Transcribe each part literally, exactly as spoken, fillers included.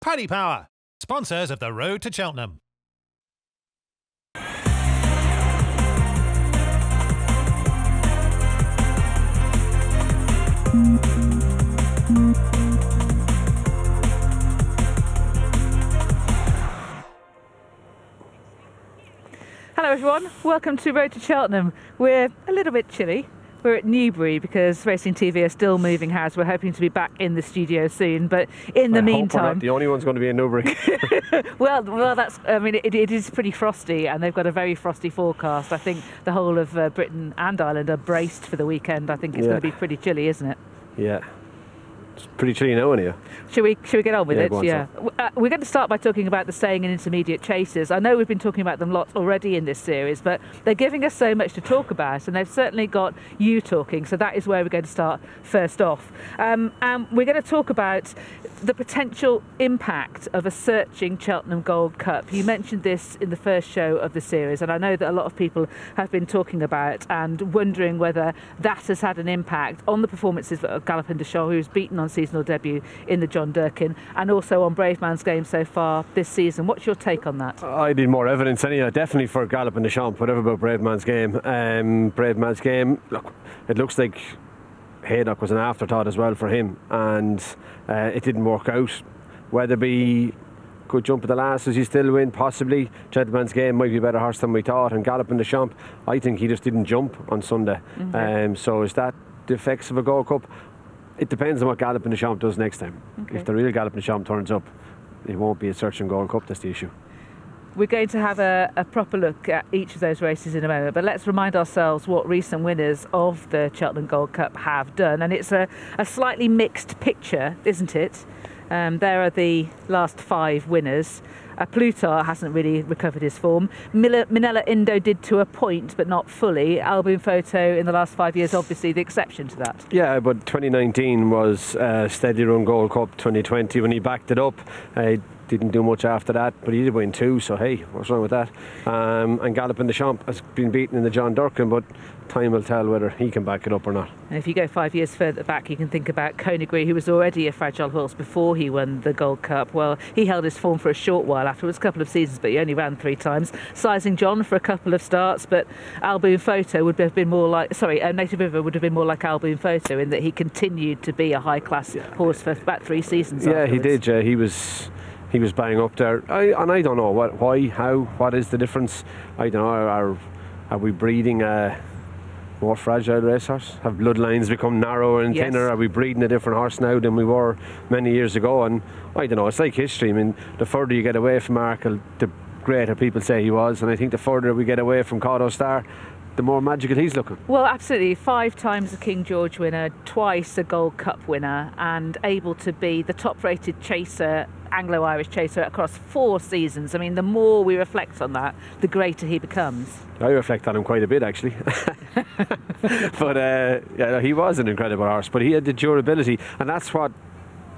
Paddy Power, sponsors of the Road to Cheltenham. Hello everyone, welcome to Road to Cheltenham. We're a little bit chilly. We're at Newbury because Racing T V are still moving house. We're hoping to be back in the studio soon, but in the I meantime... Hope not the only one's going to be in Newbury. well, well, that's. I mean, it, it is pretty frosty, and they've got a very frosty forecast. I think the whole of uh, Britain and Ireland are braced for the weekend. I think it's yeah. going to be pretty chilly, isn't it? Yeah. It's pretty chilly now, isn't it? Should we, should we get on with yeah, it? Go on, yeah. Uh, we're going to start by talking about the staying and intermediate chases. I know we've been talking about them lots already in this series, but they're giving us so much to talk about, and they've certainly got you talking, so that is where we're going to start first off. Um, and we're going to talk about the potential impact of a searching Cheltenham Gold Cup. You mentioned this in the first show of the series, and I know that a lot of people have been talking about and wondering whether that has had an impact on the performances of Galopin des Champs, who's beaten on seasonal debut in the John Durkin, and also on Brave Man's Game so far this season. What's your take on that? I need more evidence anyway, definitely for Galopin des Champs, whatever about Brave Man's Game. Um, Brave Man's Game, look, it looks like Haydock was an afterthought as well for him, and uh, it didn't work out. Wetherby could jump at the last, does he still win? Possibly. Gentleman's Game might be a better horse than we thought, and Galopin des Champs, I think he just didn't jump on Sunday. Mm-hmm. um, so is that the effects of a Gold Cup? It depends on what Galopin des Champs does next time. Okay. If the real Galopin des Champs turns up, it won't be a search and Gold Cup, that's the issue. We're going to have a, a proper look at each of those races in a moment, but let's remind ourselves what recent winners of the Cheltenham Gold Cup have done. And it's a, a slightly mixed picture, isn't it? Um, there are the last five winners. Uh, Plutar hasn't really recovered his form. Miller, Minella Indo did to a point, but not fully. Al Boum Photo in the last five years, obviously the exception to that. Yeah, but twenty nineteen was uh, steady run Gold Cup. Twenty twenty, when he backed it up, uh, didn't do much after that, but he did win two, so hey, what's wrong with that? Um, and Galopin des Champs has been beaten in the John Durkin, but time will tell whether he can back it up or not. And if you go five years further back, you can think about Conigree, who was already a fragile horse before he won the Gold Cup. Well, he held his form for a short while afterwards, a couple of seasons, but he only ran three times. Sizing John for a couple of starts, but Al Boum Photo would have been more like, sorry, uh, Native River would have been more like Al Boum Photo in that he continued to be a high-class yeah. horse for about three seasons Yeah, afterwards. He did, yeah. He was... He was bang up there, I, and I don't know what, why, how, what is the difference? I don't know. Are, are we breeding a more fragile racehorse? Have bloodlines become narrower and yes. thinner? Are we breeding a different horse now than we were many years ago? And I don't know. It's like history. I mean, the further you get away from Arkle, the greater people say he was, and I think the further we get away from Kauto Star, the more magical he's looking. Well, absolutely. Five times a King George winner, twice a Gold Cup winner, and able to be the top-rated chaser, Anglo-Irish chaser, across four seasons. I mean, the more we reflect on that, the greater he becomes. I reflect on him quite a bit, actually. but uh, yeah, he was an incredible horse, but he had the durability, and that's what,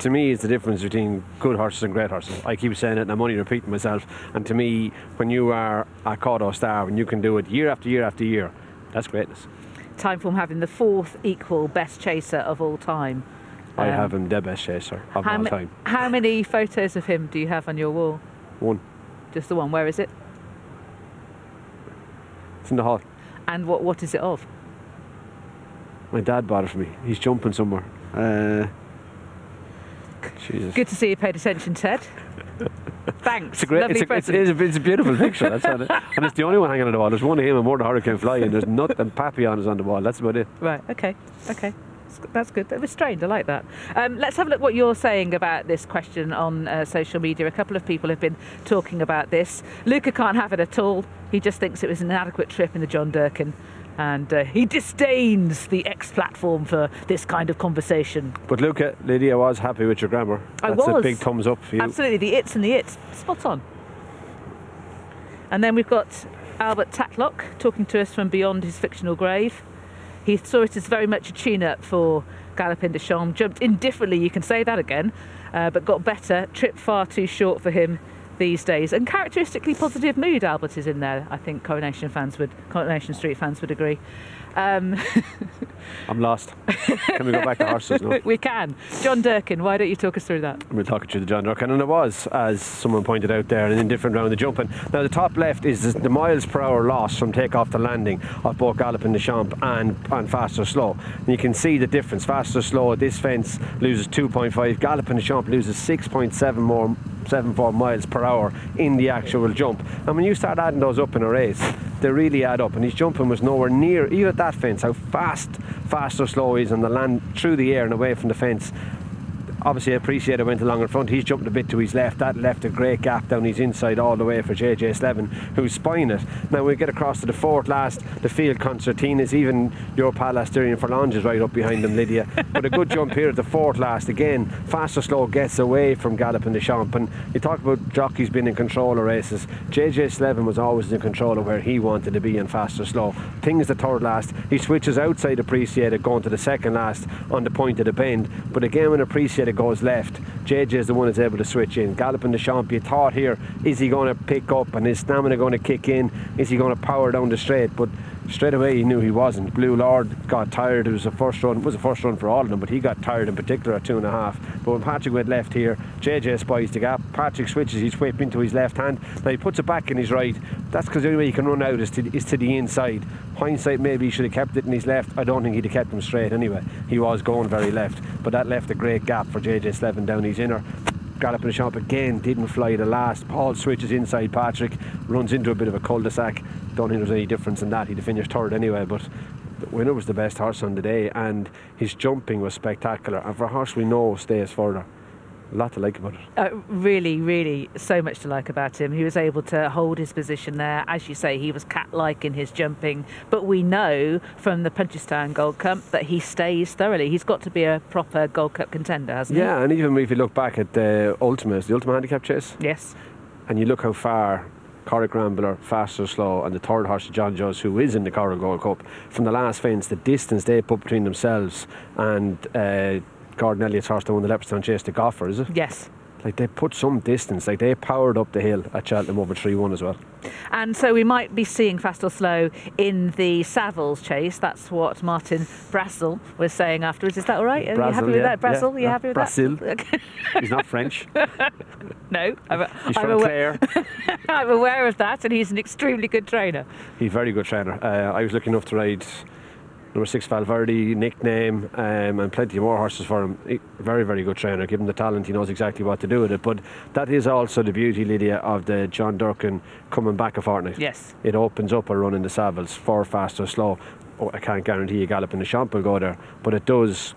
to me, is the difference between good horses and great horses. I keep saying it and I'm only repeating myself, and to me, when you are a Kauto Star, when you can do it year after year after year, that's greatness. Time for him having the fourth equal best chaser of all time. I um, have him the best chaser of all time. How many photos of him do you have on your wall? One. Just the one. Where is it? It's in the hall. And what, what is it of? My dad bought it for me. He's jumping somewhere. Uh, Jesus. Good to see you paid attention, Ted. Thanks. It's a great, it's a, it's, it's, a, it's a beautiful picture. That's not it. And it's the only one hanging on the wall. There's one of him and more the Hurricane Fly, and there's nothing Papillon is on the wall. That's about it. Right. Okay. Okay. That's good. That was strained. I like that. Um, let's have a look what you're saying about this question on uh, social media. A couple of people have been talking about this. Luca can't have it at all. He just thinks it was an inadequate trip in the John Durkin. And uh, he disdains the X platform for this kind of conversation. But Luca, Lydia, I was happy with your grammar. I That's was. a big thumbs up for you. Absolutely, the it's and the it's. Spot on. And then we've got Albert Tatlock talking to us from beyond his fictional grave. He saw it as very much a tune-up for Galopin des Champs. Jumped indifferently, you can say that again, uh, but got better. Trip far too short for him. these days, and characteristically positive mood. Albert is in there. I think Coronation fans would, Coronation Street fans would agree. Um, I'm lost. Can we go back to horses now? We can. John Durkin, why don't you talk us through that? We'll talk to you, John Durkin, and it was, as someone pointed out there, an indifferent round of jumping. Now the top left is the miles per hour loss from takeoff to landing of both Galopin des Champs and, and Faster Slow. And you can see the difference. Faster Slow, this fence loses two point five. Galopin des Champs loses six point seven more. seven point four miles per hour in the actual jump, and when you start adding those up in a race, they really add up. And his jumping was nowhere near, even at that fence, how fast Faster Slow is on the land through the air and away from the fence. Obviously Appreciated went along in front, he's jumped a bit to his left, that left a great gap down his inside all the way for J J Slevin, who's spying it. Now we get across to the fourth last, the field concertinas, even your pal Asturian Forlange is right up behind him, Lydia. But a good jump here at the fourth last again. Faster Slow gets away from Galopin des Champs, and you talk about jockeys being in control of races. J J Slevin was always in control of where he wanted to be in Faster Slow. Thing is the third last, he switches outside Appreciated going to the second last on the point of the bend, but again when Appreciated goes left, J J is the one that's able to switch in. Galopin des Champs, you thought here, is he going to pick up and is stamina going to kick in, is he going to power down the straight? But straight away he knew he wasn't. Blue Lord got tired. It was a first run, it was a first run for all of them, but he got tired in particular at two and a half. But when Patrick went left here, J J spies the gap, Patrick switches his whip into his left hand. Now he puts it back in his right. That's because the only way he can run out is to, is to the inside. Hindsight, maybe he should have kept it in his left. I don't think he'd have kept him straight anyway. He was going very left, but that left a great gap for J J Slevin down his inner. Galopin des Champs again didn't fly the last. Paul switches inside Patrick, runs into a bit of a cul-de-sac. Don't think there's any difference in that. He'd have finished third anyway, but the winner was the best horse on the day, and his jumping was spectacular. And for a horse we know stays further, a lot to like about it. Uh, really, really, so much to like about him. He was able to hold his position there. As you say, he was cat-like in his jumping. But we know from the Punchestown Gold Cup that he stays thoroughly. He's got to be a proper Gold Cup contender, hasn't yeah, he? Yeah, and even if you look back at the Ultima, is the Ultima handicap chase? Yes. And you look how far Corrick Rambler, Faster Slow, and the third horse, John Jones, who is in the Corrick Gold Cup, from the last fence, the distance they put between themselves and Uh, Gordon Elliott's horse that won the Leopardstown Chase, the Goffer, is it? Yes. Like they put some distance, like they powered up the hill at Cheltenham over three one as well. And so we might be seeing Fast or Slow in the Savills Chase. That's what Martin Brazel was saying afterwards. Is that all right? Brazel, Are you happy with yeah, that? Brazel, yeah, you no, happy with Brazel. that? Brazel. He's not French. No. I'm, he's I'm from aware, Clare. I'm aware of that, and he's an extremely good trainer. He's a very good trainer. Uh, I was lucky enough to ride number six Valverde, nickname, um, and plenty more horses for him. He, very, very good trainer. Given the talent, he knows exactly what to do with it. But that is also the beauty, Lydia, of the John Durkin coming back a fortnight. Yes. It opens up a run in the Savills for Fast or Slow. Oh, I can't guarantee a Galopin des Champs will go there, but it does.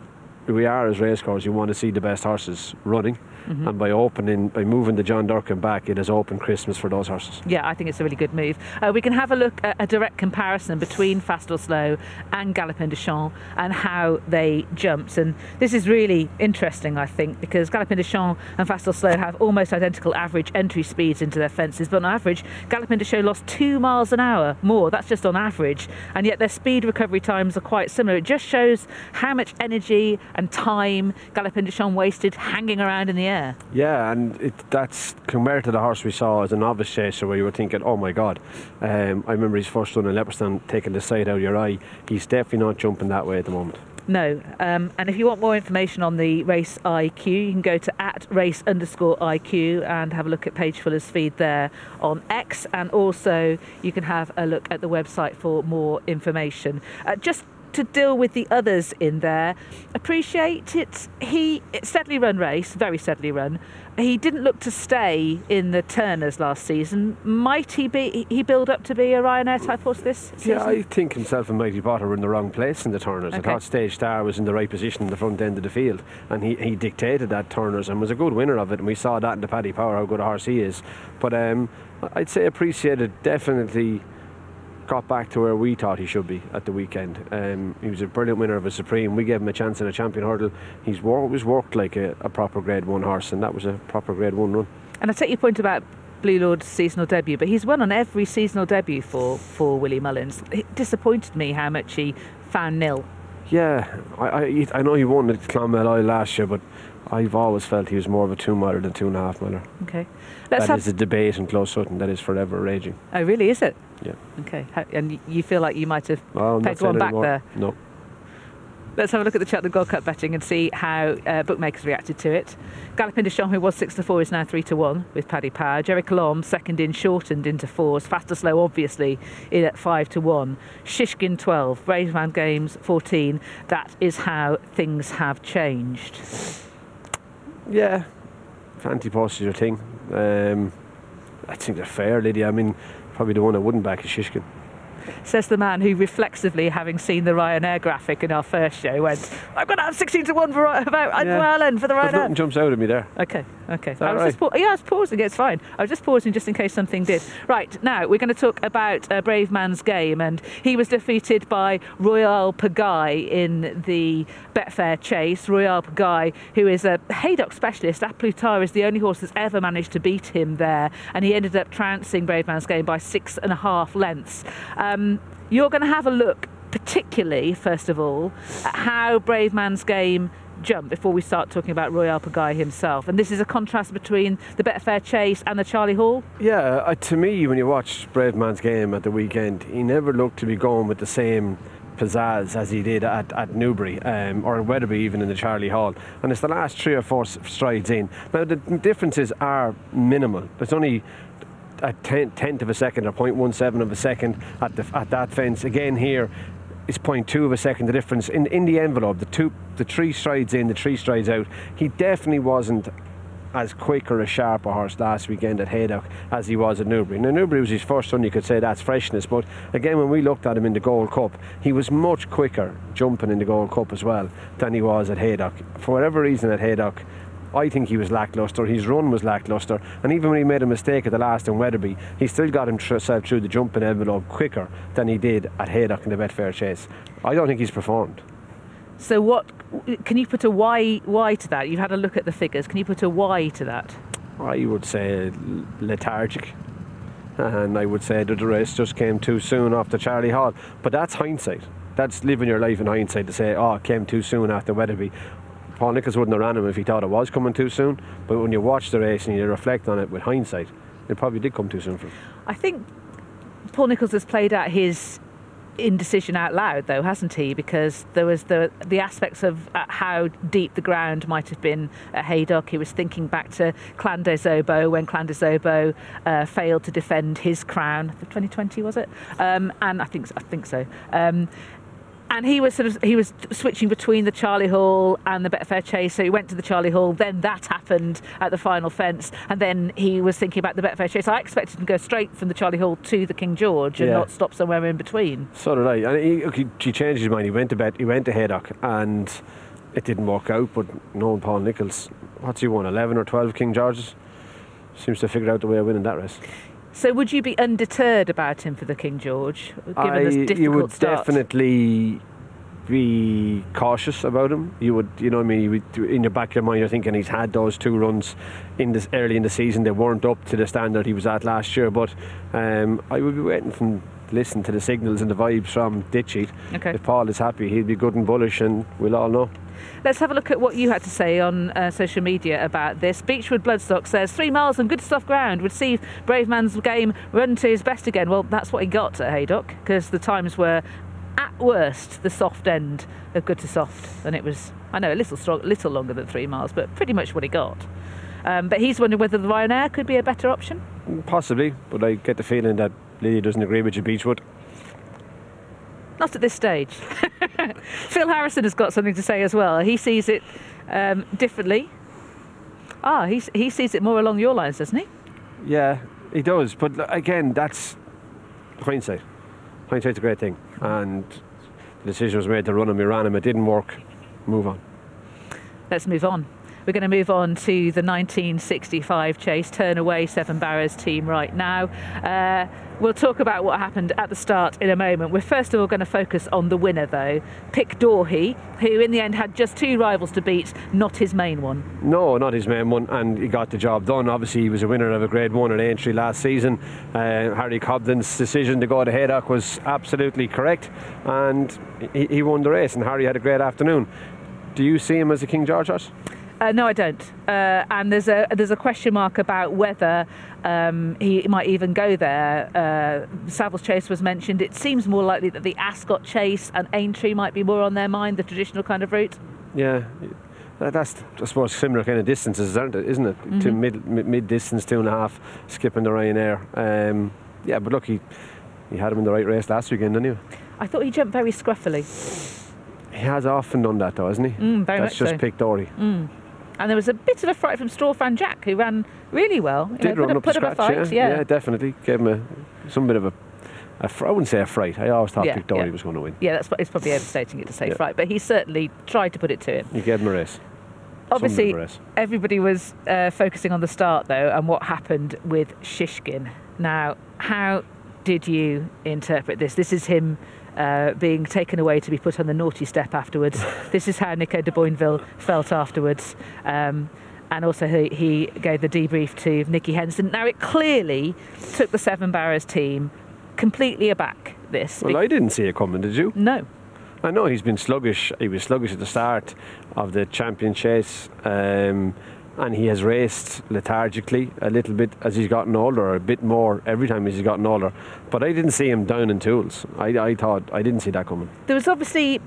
We are, as racecourses, you want to see the best horses running, mm-hmm. and by opening, by moving the John Durkin back, it has opened Christmas for those horses. Yeah, I think it's a really good move. Uh, we can have a look at a direct comparison between Fast or Slow and Galopin des Champs and how they jumped, and this is really interesting, I think, because Galopin des Champs and Fast or Slow have almost identical average entry speeds into their fences, but on average, Galopin des Champs lost two miles an hour more. That's just on average, and yet their speed recovery times are quite similar. It just shows how much energy and time Galopin des Champs wasted hanging around in the air. Yeah, and it, that's compared to the horse we saw as a novice chaser, where you were thinking, oh my God. Um, I remember his first run in Leopardstown, taking the sight out of your eye. He's definitely not jumping that way at the moment. No, um, and if you want more information on the race I Q, you can go to at race underscore I Q and have a look at Page Fuller's feed there on X, and also you can have a look at the website for more information. Uh, just to deal with the others in there, Appreciate it. He steadily run race, very steadily run. He didn't look to stay in the Turners last season. Might he be? He build up to be a Ryanair type horse this season? Yeah, I think himself and Mighty Potter were in the wrong place in the Turners. Okay. I thought Stage Star was in the right position in the front end of the field, and he, he dictated that Turners and was a good winner of it. And we saw that in the Paddy Power, how good a horse he is. But um, I'd say Appreciated definitely got back to where we thought he should be at the weekend. Um, he was a brilliant winner of a Supreme. We gave him a chance in a Champion Hurdle. He's always worked like a, a proper Grade One horse, and that was a proper Grade One run. And I take your point about Blue Lord's seasonal debut, but he's won on every seasonal debut for for Willie Mullins. It disappointed me how much he found nil. Yeah, I I, I know he won at Clonmel last year, but I've always felt he was more of a two-miler than two-and-a-half-miler. Okay. Let's that is a debate in Close Sutton that is forever raging. Oh, really, is it? Yeah. Okay. How, and you feel like you might have well, pegged one back anymore. there? No. Let's have a look at the Cheltenham Gold Cup betting and see how uh, bookmakers reacted to it. Galopin des Champs, who was six to four, is now three to one with Paddy Power. Jerry Colomb, second in, shortened into fours. Faster Slow, obviously, in at five to one. Shishkin, twelve. Brave Man's Game, fourteen. That is how things have changed. Yeah. Fancy posts is your thing. Um, I think they're fair, Lydia. I mean, probably the one I wouldn't back is Shishkin. Says the man who reflexively, having seen the Ryanair graphic in our first show, went, I've got to have sixteen to one for about at the Royal End for the Ryanair. But nothing jumps out at me there. Okay, okay. I was right? just pa yeah, I was pausing. It's fine. I was just pausing just in case something did. Right, now we're going to talk about uh, Brave Man's Game, and he was defeated by Royal Pagaï in the Betfair Chase. Royal Pagaï, who is a Haydock specialist. Aplutar is the only horse that's ever managed to beat him there, and he ended up trouncing Brave Man's Game by six and a half lengths. Um, Um, you're going to have a look, particularly, first of all, at how Brave Man's Game jumped before we start talking about Royal Pagaï himself. And this is a contrast between the Betfair Chase and the Charlie Hall? Yeah, uh, to me, when you watch Brave Man's Game at the weekend, he never looked to be going with the same pizzazz as he did at, at Newbury um, or in Wetherby, even in the Charlie Hall. And it's the last three or four strides in. Now, the differences are minimal. There's only a tenth of a second or point one seven of a second at, the, at that fence. Again here, it's point two of a second, the difference. In, in the envelope, the, two, the three strides in, the three strides out, he definitely wasn't as quick or a sharper horse last weekend at Haydock as he was at Newbury. Now, Newbury was his first one, you could say that's freshness, but again, when we looked at him in the Gold Cup, he was much quicker jumping in the Gold Cup as well than he was at Haydock. For whatever reason at Haydock, I think he was lacklustre, his run was lacklustre, and even when he made a mistake at the last in Wetherby, he still got himself through the jumping envelope quicker than he did at Haydock in the Betfair Chase. I don't think he's performed. So what, can you put a why, why to that? You've had a look at the figures, can you put a why to that? I would say lethargic, and I would say that the race just came too soon after Charlie Hall, but that's hindsight. That's living your life in hindsight to say, oh, it came too soon after Wetherby. Paul Nichols wouldn't have ran him if he thought it was coming too soon, but when you watch the race and you reflect on it with hindsight, it probably did come too soon for him. I think Paul Nichols has played out his indecision out loud, though, hasn't he? Because there was the the aspects of how deep the ground might have been at Haydock. He was thinking back to Klandezobo when Klandezobo uh, failed to defend his crown. twenty twenty, was it? Um, and I think I think so. Um, And he was sort of he was switching between the Charlie Hall and the Betfair Chase. So he went to the Charlie Hall, then that happened at the final fence, and then he was thinking about the Betfair Chase. I expected him to go straight from the Charlie Hall to the King George and yeah. not stop somewhere in between. So did I. And he, he changed his mind. He went to bet. He went to Haydock, and it didn't work out. But knowing Paul Nichols, what's he won? Eleven or twelve King Georges. Seems to have figured out the way of winning that race. So would you be undeterred about him for the King George, given I, this difficult You would start? Definitely be cautious about him. You would, you know what I mean, you would, in your back of your mind you're thinking he's had those two runs in this early in the season. They weren't up to the standard he was at last year, but um, I would be waiting for listen to the signals and the vibes from Ditchy. Okay. If Paul is happy, he'll be good and bullish, and we'll all know. Let's have a look at what you had to say on uh, social media about this. Beechwood Bloodstock says, three miles on good soft ground would see Brave Man's Game run to his best again. Well, that's what he got at Haydock, because the times were, at worst, the soft end of good to soft. And it was, I know, a little, strong, little longer than three miles, but pretty much what he got. Um, but he's wondering whether the Ryanair could be a better option? Possibly, but I get the feeling that Lydia doesn't agree with you, Beechwood. Not at this stage. Phil Harrison has got something to say as well. He sees it um, differently. Ah, he, he sees it more along your lines, doesn't he? Yeah, he does. But again, that's hindsight. Hindsight's a great thing. And the decision was made to run him. We ran him. It didn't work. Move on. Let's move on. We're going to move on to the nineteen sixty-five Chase. Turn away Seven Barrows team right now. Uh, we'll talk about what happened at the start in a moment. We're first of all going to focus on the winner, though. Pick Doherty, who in the end had just two rivals to beat, not his main one. No, not his main one, and he got the job done. Obviously, he was a winner of a Grade One at Aintree last season. Uh, Harry Cobden's decision to go to Haydock was absolutely correct, and he, he won the race, and Harry had a great afternoon. Do you see him as a King George horse? Uh, no, I don't. Uh, and there's a there's a question mark about whether um, he might even go there. Uh, Savills Chase was mentioned. It seems more likely that the Ascot Chase and Aintree might be more on their mind, the traditional kind of route. Yeah, that's, I suppose, similar kind of distances, aren't it, isn't it? Mm-hmm. To mid, mid, mid distance, two and a half, skipping the Ryanair. Um, yeah, but look, he, he had him in the right race last weekend, didn't he? I thought he jumped very scruffily. He has often done that, though, hasn't he? Mm, very that's much just so. Pick Dory. Mm. And there was a bit of a fright from Strawfan Jack, who ran really well. You Did know, run up put to up scratch, a fight, yeah. Yeah, yeah, definitely. Gave him a, some bit of a, a fr I wouldn't say a fright. I always thought yeah, Pick Dory yeah. was going to win. Yeah, that's it's probably overstating it to say yeah. fright, but he certainly tried to put it to him. He gave him a race. Obviously, everybody was uh, focusing on the start, though, and what happened with Shishkin. Now, how did you interpret this? This is him uh, being taken away to be put on the naughty step afterwards. This is how Nico de Boinville felt afterwards. Um, and also he, he gave the debrief to Nicky Henderson. Now, it clearly took the Seven Barrows team completely aback, this. Well, I didn't see it coming, did you? No. I know he's been sluggish. He was sluggish at the start of the Champion Chase, um, and he has raced lethargically a little bit as he's gotten older, a bit more every time as he's gotten older. But I didn't see him down in tools. I, I thought I didn't see that coming. There was obviously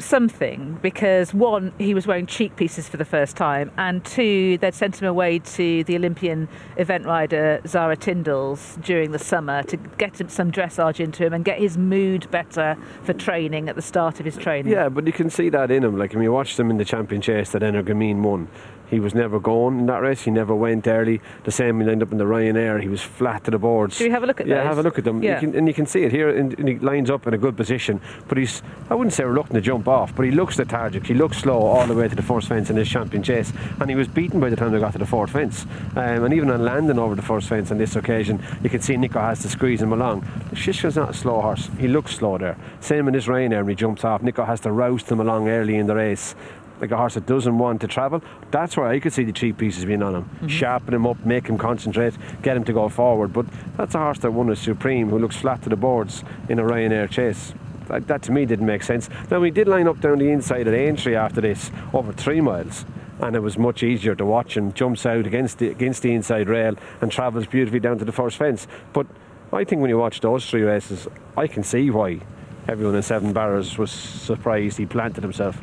something, because one, he was wearing cheek pieces for the first time, and two, they'd sent him away to the Olympian event rider Zara Tyndall's during the summer to get him some dressage into him and get his mood better for training at the start of his training. Yeah, but you can see that in him. Like, I mean, you watched him in the Champion Chase that Energamine won. He was never gone in that race. He never went early. The same, he lined up in the Ryanair. He was flat to the boards. Do we have a look at those? Yeah, have a look at them. Yeah. You can, and you can see it here. And, and he lines up in a good position. But he's, I wouldn't say reluctant to jump off, but he looks lethargic. He looks slow all the way to the first fence in his Champion Chase. And he was beaten by the time they got to the fourth fence. Um, and even on landing over the first fence on this occasion, you can see Nico has to squeeze him along. Shishkin's not a slow horse. He looks slow there. Same in this Ryanair when he jumps off. Nico has to roust him along early in the race. Like a horse that doesn't want to travel. That's where I could see the cheap pieces being on him. Mm-hmm. Sharpen him up, make him concentrate, get him to go forward. But that's a horse that won a Supreme, who looks flat to the boards in a Ryanair Chase. That, that to me didn't make sense. Now, we did line up down the inside at Aintree after this, over three miles. And it was much easier to watch, and jumps out against the, against the inside rail and travels beautifully down to the first fence. But I think when you watch those three races, I can see why everyone in Seven Barrows was surprised he planted himself.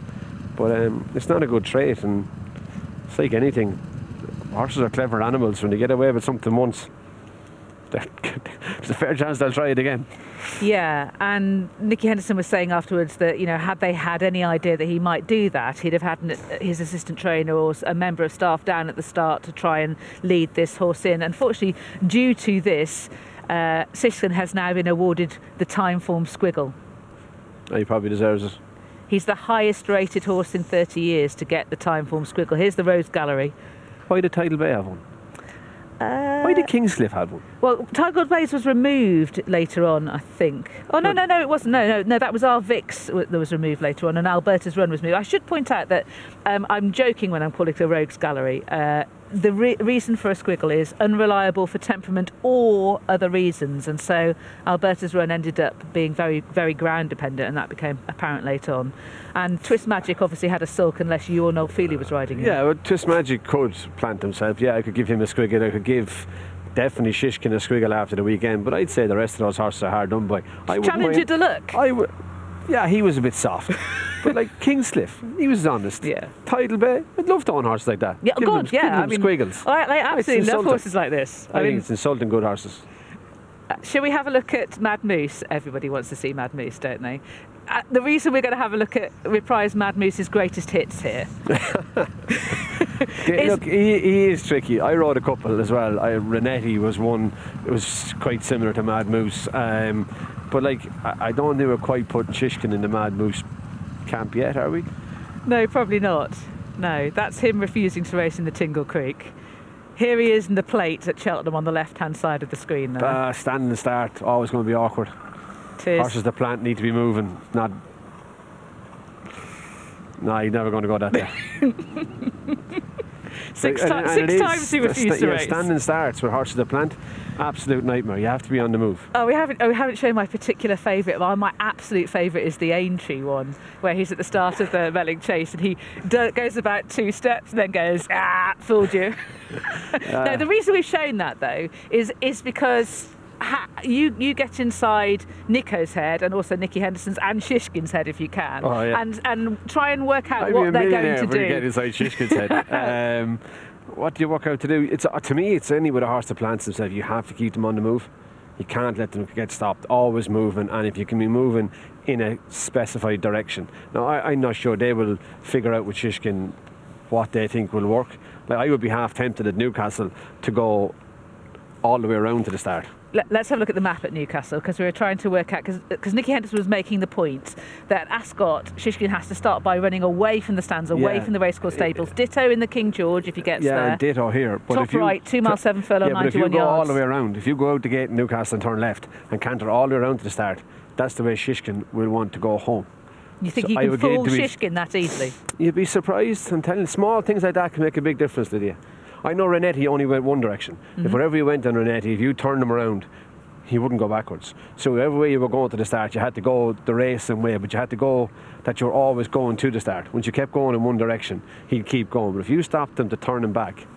But um, it's not a good trait, and it's like anything. Horses are clever animals. When they get away with something once, there's a fair chance they'll try it again. Yeah, and Nicky Henderson was saying afterwards that, you know, had they had any idea that he might do that, he'd have had an, his assistant trainer or a member of staff down at the start to try and lead this horse in. Unfortunately, due to this, uh, Shishkin has now been awarded the Time Form Squiggle. Oh, he probably deserves it. He's the highest rated horse in thirty years to get the Time Form Squiggle. Here's the Rose Gallery. Why did Tidal Bay have one? Uh, Why did Kingscliff have one? Well, Tidal Bay's was removed later on, I think. Oh, no, no, no, it wasn't. No, no, no, that was our Vix that was removed later on, and Alberta's Run was moved. I should point out that um, I'm joking when I'm calling it the Rogues Gallery. Uh, the re reason for a squiggle is unreliable for temperament or other reasons, and so Alberta's Run ended up being very, very ground dependent, and that became apparent later on. And Twist Magic obviously had a sulk unless you or Noel Feely was riding him. Yeah, well, Twist Magic could plant himself. Yeah, I could give him a squiggle. I could give definitely Shishkin a squiggle after the weekend, but I'd say the rest of those horses are hard done by. I Challenger to look. I would. Yeah, he was a bit soft. But like Kingscliff, he was honest. Yeah. Tidal Bay, I'd love to own horses like that. Yeah, give God, them, yeah. I mean, squiggles. I, I absolutely love horses like this. I, I mean, think it's insulting good horses. Uh, shall we have a look at Mad Moose? Everybody wants to see Mad Moose, don't they? Uh, the reason we're going to have a look at reprise Mad Moose's greatest hits here. Look, he, he is tricky. I rode a couple as well. I, Renetti was one. It was quite similar to Mad Moose. Um, but like, I, I don't think we're quite putting Shishkin in the Mad Moose camp yet, are we? No, probably not. No, that's him refusing to race in the Tingle Creek. Here he is in the plate at Cheltenham on the left-hand side of the screen. Uh, standing start, always going to be awkward. Tis. Horses the plant need to be moving. Not. No, you're never going to go that there. Six, and, and six times he refused to yeah, race. Standing starts with horses that plant, absolute nightmare. You have to be on the move. Oh, we haven't. Oh, we haven't shown my particular favourite. Well, my absolute favourite is the Aintree one, where he's at the start of the Melling Chase and he d goes about two steps and then goes, ah, fooled you. uh, no, the reason we've shown that though is is because. Ha you you get inside Nico's head and also Nicky Henderson's and Shishkin's head if you can, oh, yeah. and and try and work out I'd what they're going to if do. You get inside Shishkin's head. Um, what do you work out to do? It's uh, to me, it's only with a horse that plants himself. You have to keep them on the move. You can't let them get stopped. Always moving, and if you can be moving in a specified direction. Now I, I'm not sure they will figure out with Shishkin what they think will work. Like I would be half tempted at Newcastle to go all the way around to the start. Let's have a look at the map at Newcastle, because we were trying to work out, because Nicky Henderson was making the point that Ascot, Shishkin has to start by running away from the stands, away yeah. from the racecourse stables. It, ditto in the King George if he gets yeah, there. Yeah, ditto here. But Top if you, right, two miles seven furlong, yeah, ninety-one yards. But if you go yards. all the way around, if you go out the gate in Newcastle and turn left and canter all the way around to the start, that's the way Shishkin will want to go home. You think so you can fool Shishkin that easily? You'd be surprised. I'm telling you, small things like that can make a big difference, Lydia. I know Renetti only went one direction. Mm-hmm. If wherever you went on Renetti, if you turned him around, he wouldn't go backwards. So wherever way you were going to the start, you had to go the race same way, but you had to go that you're always going to the start. Once you kept going in one direction, he'd keep going. But if you stopped him to turn him back,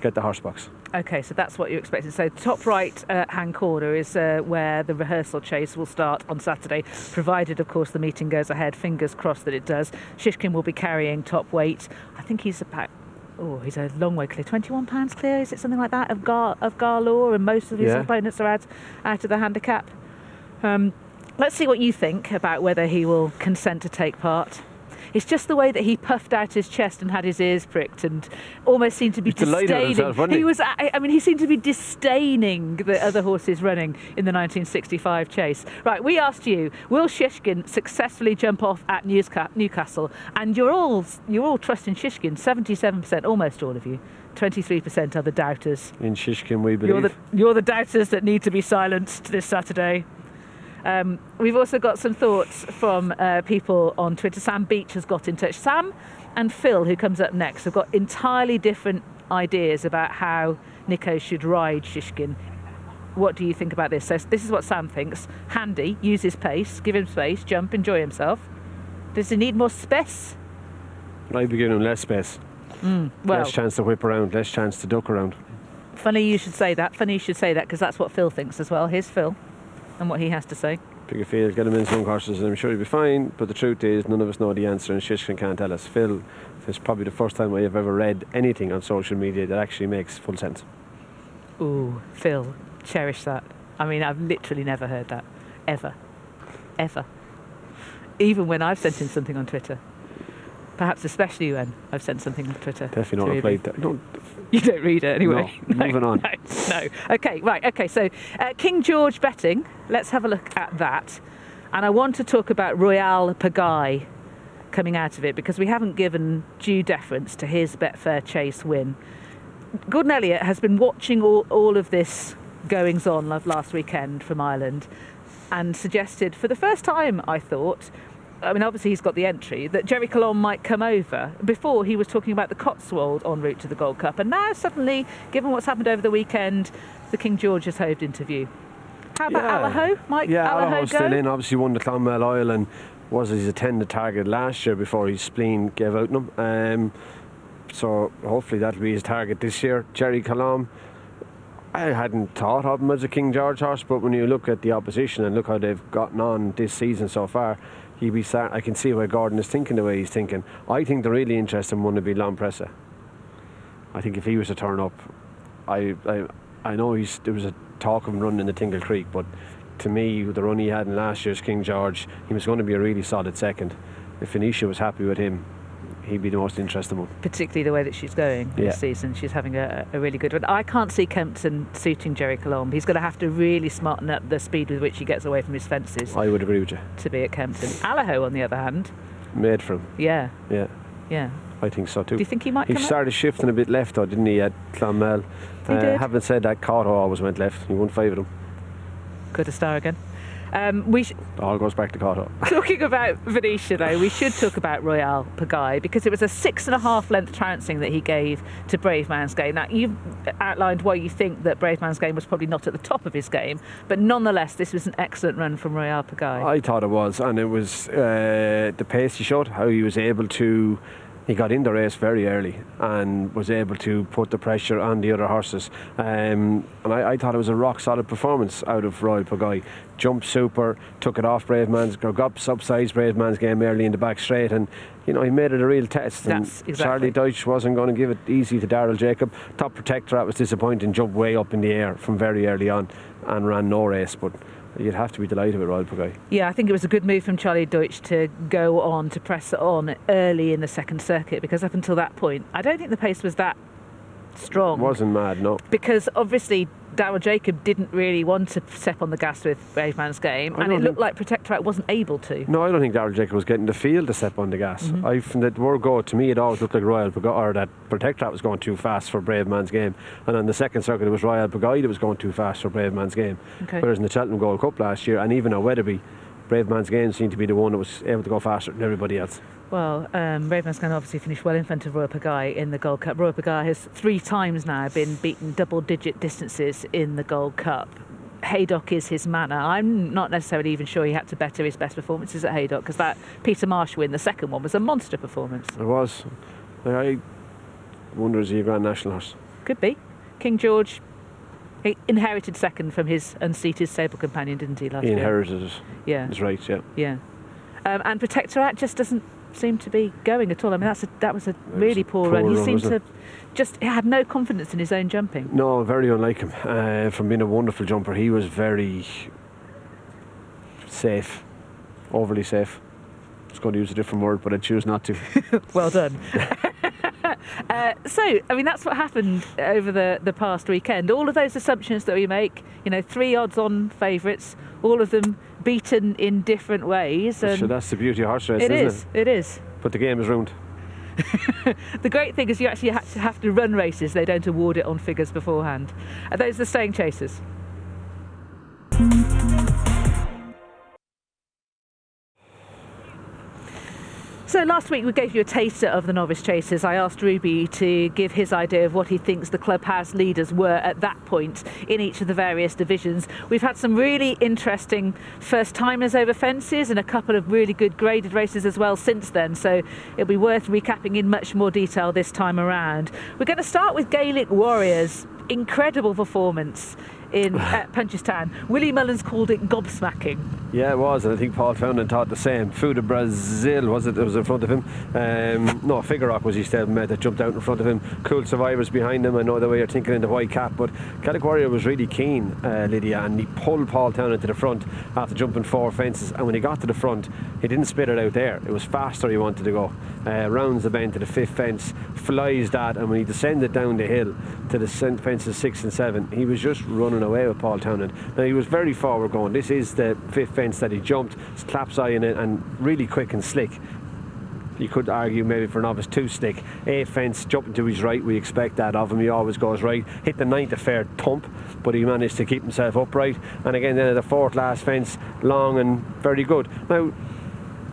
get the horse box. Okay, so that's what you expected. So top right uh, hand corner is uh, where the rehearsal chase will start on Saturday, provided, of course, the meeting goes ahead. Fingers crossed that it does. Shishkin will be carrying top weight. I think he's about... Oh, he's a long way clear. twenty-one pounds clear, is it something like that, of Gar of Garlaw, and most of his yeah. opponents are out, out of the handicap. Um, let's see what you think about whether he will consent to take part. It's just the way that he puffed out his chest and had his ears pricked and almost seemed to be disdaining. Himself, he? he was, I mean, he seemed to be disdaining the other horses running in the nineteen sixty-five chase. Right, we asked you, will Shishkin successfully jump off at Newcastle? And you're all, you're all trusting Shishkin, seventy-seven percent, almost all of you. twenty-three percent are the doubters. In Shishkin, we believe. You're the, you're the doubters that need to be silenced this Saturday. Um, we've also got some thoughts from uh, people on Twitter. Sam Beach has got in touch. Sam and Phil, who comes up next, have got entirely different ideas about how Nico should ride Shishkin. What do you think about this? So this is what Sam thinks. Handy, use his pace, give him space, jump, enjoy himself. Does he need more space? I'd be giving him less space. Mm, well, less chance to whip around, less chance to duck around. Funny you should say that. Funny you should say that, because that's what Phil thinks as well. Here's Phil and what he has to say. Pick a field, get him in some horses, and I'm sure he'll be fine, but the truth is none of us know the answer, and Shishkin can't tell us. Phil, it's probably the first time I have ever read anything on social media that actually makes full sense. Ooh, Phil, cherish that. I mean, I've literally never heard that. Ever. Ever. Even when I've sent in something on Twitter. Perhaps especially when I've sent something on Twitter. Definitely not applied that. No. You don't read it anyway. No, no, moving on. No, no. Okay, right, okay, so uh, King George betting. Let's have a look at that. And I want to talk about Royal Pagaï coming out of it, because we haven't given due deference to his Betfair Chase win. Gordon Elliott has been watching all, all of this goings-on last weekend from Ireland and suggested, for the first time, I thought, I mean, obviously he's got the entry, that Jerry Colon might come over. Before, he was talking about the Cotswold en route to the Gold Cup. And now, suddenly, given what's happened over the weekend, the King George's Hoved interview. How about yeah. Alaho? Might yeah, Alaho Alaho's go? Still in. Obviously won the Clonmel Oil and was his attended target last year before his spleen gave out on him. Um, so hopefully that'll be his target this year. Jerry Colon, I hadn't thought of him as a King George horse, but when you look at the opposition and look how they've gotten on this season so far, he'd be sad. I can see why Gordon is thinking the way he's thinking. I think the really interesting one would be Lampressa. I think if he was to turn up, I I, I know he's, there was a talk of him running in the Tingle Creek, but to me, with the run he had in last year's King George, he was going to be a really solid second. If Phoenicia was happy with him, he'd be the most interesting one. Particularly the way that she's going yeah. this season. She's having a, a really good one. I can't see Kempton suiting Jerry Colomb. He's going to have to really smarten up the speed with which he gets away from his fences. I would agree with you. To be at Kempton. Alaho, on the other hand. Made for him. Yeah. Yeah. Yeah. I think so too. Do you think he might He come started up? shifting a bit left though, didn't he, at Clonmel? He uh, did. Having said that, Kauto always went left. He won five of them. Kauto Star again. Um, we all goes back to Kauto. Talking about Venetia, though, we should talk about Royal Pagaï, because it was a six and a half length trouncing that he gave to Brave Man's Game. Now, you've outlined why you think that Brave Man's Game was probably not at the top of his game, but nonetheless, this was an excellent run from Royal Pagaï. I thought it was, and it was uh, the pace he showed, how he was able to. He got in the race very early and was able to put the pressure on the other horses. Um, and I, I thought it was a rock-solid performance out of Royal Pagaï. Jumped super, took it off Brave Man's, got subsides Brave Man's Game early in the back straight, and, you know, he made it a real test. And that's exactly. Charlie Deutsch wasn't going to give it easy to Daryl Jacob. Top Protector, that was disappointing, jumped way up in the air from very early on and ran no race, but you'd have to be delighted with Royal Pagaï. Yeah, I think it was a good move from Charlie Deutsch to go on, to press it on early in the second circuit, because up until that point, I don't think the pace was that strong. It wasn't mad, no. Because obviously Daryl Jacob didn't really want to step on the gas with Brave Man's Game, and it looked like Protectorate wasn't able to. No, I don't think Daryl Jacob was getting the field to step on the gas. Mm-hmm. I, from the word go, to me it always looked like Royal Pagaï, or that Protectorate was going too fast for Brave Man's Game, and on the second circuit it was Royal Pagaï that was going too fast for Brave Man's Game. Okay. Whereas in the Cheltenham Gold Cup last year, and even at Wetherby, Brave Man's Game seemed to be the one that was able to go faster than everybody else. Well, um, Brave Man's Game obviously finished well in front of Royal Pagaï in the Gold Cup. Royal Pagaï has three times now been beaten double-digit distances in the Gold Cup. Haydock is his manor. I'm not necessarily even sure he had to better his best performances at Haydock, because that Peter Marsh win, the second one, was a monster performance. It was. I wonder, is he a Grand National horse? Could be. King George, he inherited second from his unseated stable companion, didn't he, last year? He inherited it. Yeah. That's right, yeah. Yeah. Um, and Protectorat just doesn't seem to be going at all. I mean, that's a, that was a really was poor, poor run. He run, seemed to it? just had no confidence in his own jumping. No, very unlike him. Uh, from being a wonderful jumper, he was very safe, overly safe. I was going to use a different word, but I choose not to. Well done. Uh, so, I mean, that's what happened over the, the past weekend. All of those assumptions that we make, you know, three odds-on favourites, all of them beaten in different ways. And sure, that's the beauty of horse racing, isn't is, it? It is. But the game is ruined. The great thing is you actually have to, have to run races. They don't award it on figures beforehand. Are those the staying chasers? So last week we gave you a taster of the novice chasers. I asked Ruby to give his idea of what he thinks the clubhouse leaders were at that point in each of the various divisions. We've had some really interesting first-timers over fences and a couple of really good graded races as well since then, so it'll be worth recapping in much more detail this time around. We're going to start with Gaelic Warriors. Incredible performance in at Punchestown. Willie Mullins called it gobsmacking. Yeah, it was, and I think Paul Founden thought the same. Food of Brazil, was it? It was in front of him. Um, no, Figueroa was his stablemate that jumped out in front of him. Cool Survivors behind him. I know the way you're thinking in the white cap, but Gaelic Warrior was really keen, uh, Lydia, and he pulled Paul Founden to the front after jumping four fences. And when he got to the front, he didn't spit it out there. It was faster he wanted to go. Uh, rounds the bend to the fifth fence, flies that, and when he descended down the hill to the fences six and seven, he was just running away with Paul Townend. Now, he was very forward going. This is the fifth fence that he jumped, claps eye in it, and really quick and slick. You could argue maybe for an novice too slick. Eighth fence, jumping to his right, we expect that of him. He always goes right. Hit the ninth a fair thump, but he managed to keep himself upright. And again, then at the fourth last fence, long and very good. Now,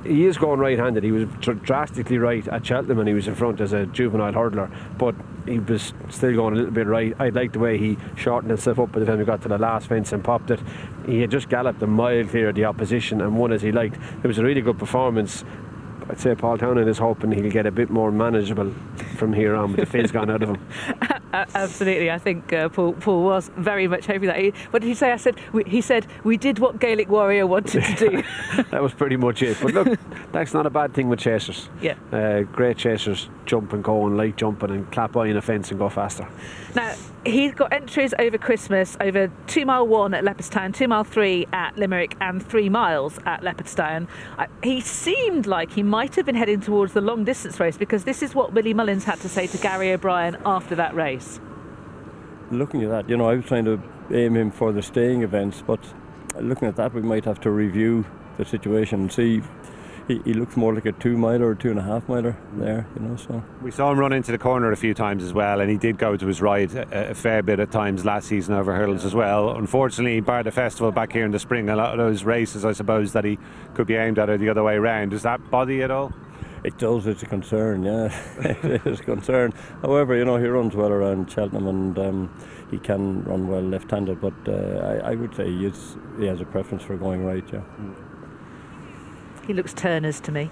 he is going right-handed. He was drastically right at Cheltenham and he was in front as a juvenile hurdler, but he was still going a little bit right. I liked the way he shortened himself up by the time he got to the last fence and popped it. He had just galloped a mile clear of the opposition and won as he liked. It was a really good performance. I'd say Paul Townend is hoping he'll get a bit more manageable from here on, but the fizz gone out of him. Absolutely, I think uh, Paul, Paul was very much hoping that. He, what did he say? I said we, he said we did what Gaelic Warrior wanted to do. That was pretty much it. But look, that's not a bad thing with chasers. Yeah, uh, great chasers jump and go and light jumping and clap eye in a fence and go faster. Now, he's got entries over Christmas, over two mile one at Leopardstown, two mile three at Limerick, and three miles at Leopardstown. I, he seemed like he might have been heading towards the long distance race, because this is what Willie Mullins had to say to Gary O'Brien after that race. Looking at that, you know, I was trying to aim him for the staying events, but looking at that, we might have to review the situation and see he, he looks more like a two-miler or two-and-a-half-miler there, you know, so... We saw him run into the corner a few times as well, and he did go to his right a, a fair bit at times last season over hurdles as well. Unfortunately, bar the festival back here in the spring, a lot of those races, I suppose, that he could be aimed at are the other way around. Does that bother you at all? It does, it's a concern, yeah. It is a concern. However, you know, he runs well around Cheltenham, and um, he can run well left-handed, but uh, I, I would say he, is, he has a preference for going right, yeah. He looks Turners to me.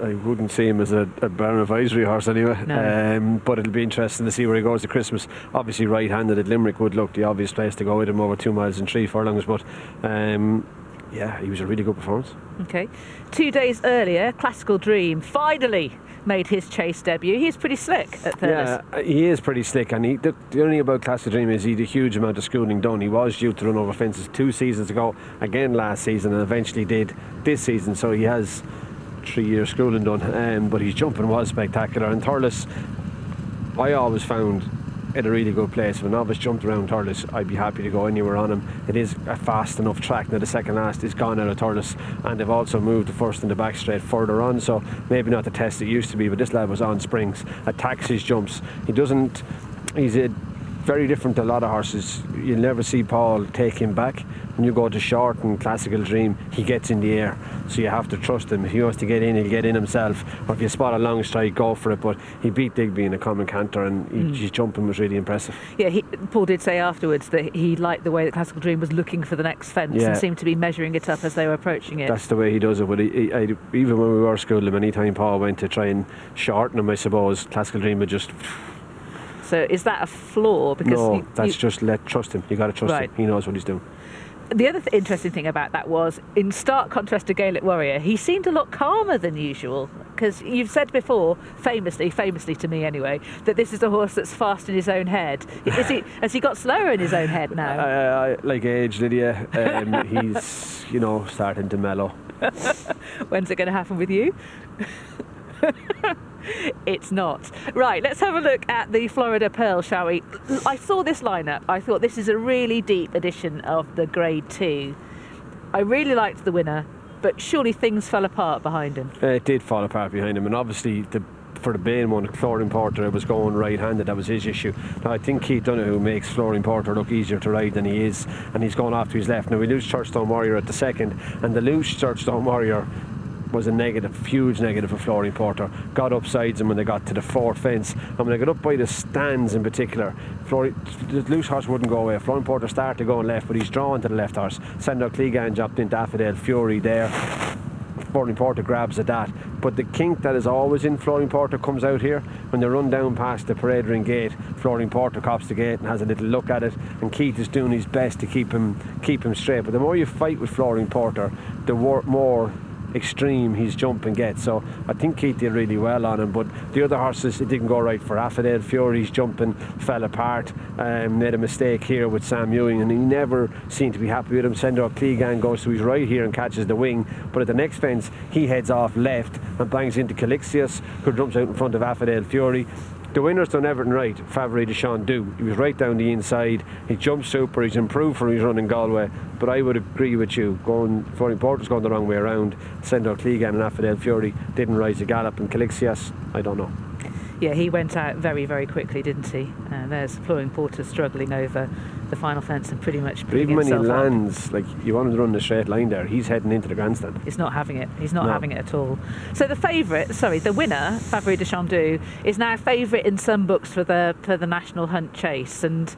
I wouldn't see him as a, a Baron Advisory horse anyway, no. um, but it'll be interesting to see where he goes to Christmas. Obviously, right-handed at Limerick would look the obvious place to go with him over two miles and three furlongs, but... Um, yeah, he was a really good performance. Okay. Two days earlier, Classical Dream finally made his chase debut. He's pretty slick at Turners. Yeah, he is pretty slick. And he, the, the only thing about Classical Dream is he had a huge amount of schooling done. He was due to run over fences two seasons ago, again last season, and eventually did this season. So he has three years schooling done. Um, but his jumping was spectacular. And Thurles, I always found... in a really good place. If a novice jumped around Thurles, I'd be happy to go anywhere on him. It is a fast enough track. Now the second last is gone out of Thurles, and they've also moved the first and the back straight further on, so maybe not the test it used to be, but this lad was on springs, attacks his jumps. He doesn't, he's a very different to a lot of horses. You'll never see Paul take him back. When you go to short and Classical Dream, he gets in the air, so you have to trust him. If he wants to get in, he'll get in himself, or if you spot a long strike, go for it. But he beat Digby in a common canter, and he, mm. his jumping was really impressive. Yeah, he, Paul did say afterwards that he liked the way that Classical Dream was looking for the next fence, yeah, and seemed to be measuring it up as they were approaching it. That's the way he does it. But he, he, I, even when we were schooling, any time Paul went to try and shorten him, I suppose Classical Dream would just... So is that a flaw? Because no, you, that's you, just let trust him. You got to trust right. him. He knows what he's doing. The other th interesting thing about that was, in stark contrast to Gaelic Warrior, he seemed a lot calmer than usual. Because you've said before, famously, famously to me anyway, that this is a horse that's fast in his own head. Is he, has he got slower in his own head now? Uh, like age, Lydia, um, he's, you know, starting to mellow. When's it going to happen with you? It's not. Right, let's have a look at the Florida Pearl, shall we? I saw this lineup. I thought this is a really deep edition of the Grade Two. I really liked the winner, but surely things fell apart behind him. It did fall apart behind him, and obviously the for the Bain one, Florin Porter was going right-handed. That was his issue. Now I think Keith Donoghue makes Florin Porter look easier to ride than he is, and he's going off to his left. Now we lose Churchstone Warrior at the second, and the loose Churchstone Warrior was a negative, huge negative for Florin Porter. Got upsides him when they got to the fourth fence, and when they got up by the stands in particular, Florin, the loose horse wouldn't go away. Florin Porter started going left, but he's drawn to the left horse. Sandor Clegan dropped in Daffodil Fury there. Florin Porter grabs at that, but the kink that is always in Florin Porter comes out here. When they run down past the parade ring gate, Florin Porter cops the gate and has a little look at it, and Keith is doing his best to keep him keep him straight. But the more you fight with Florin Porter, the more extreme he's jumping gets. So I think Keith did really well on him, but the other horses, it didn't go right for Affidel. Fury's jumping fell apart, um, made a mistake here with Sam Ewing, and he never seemed to be happy with him. Sendor Clegan goes to his right here and catches the wing, but at the next fence he heads off left and bangs into Calixius, who jumps out in front of Affidel Fury. The winner's done everything right, Favre de Chandu. He was right down the inside. He jumped super. He's improved from his run in Galway. But I would agree with you. Going, Florin Porter's going the wrong way around. Sendor Clegan and Affidel Fury didn't rise a gallop. And Calixias, I don't know. Yeah, he went out very, very quickly, didn't he? And there's Florin Porter struggling over the final fence and pretty much putting himself up. Even when he lands, like, you want him to run the straight line there, he's heading into the grandstand. He's not having it. He's not no. having it at all. So the favourite, sorry, the winner, Favre de Chandu, is now favourite in some books for the for the National Hunt Chase, and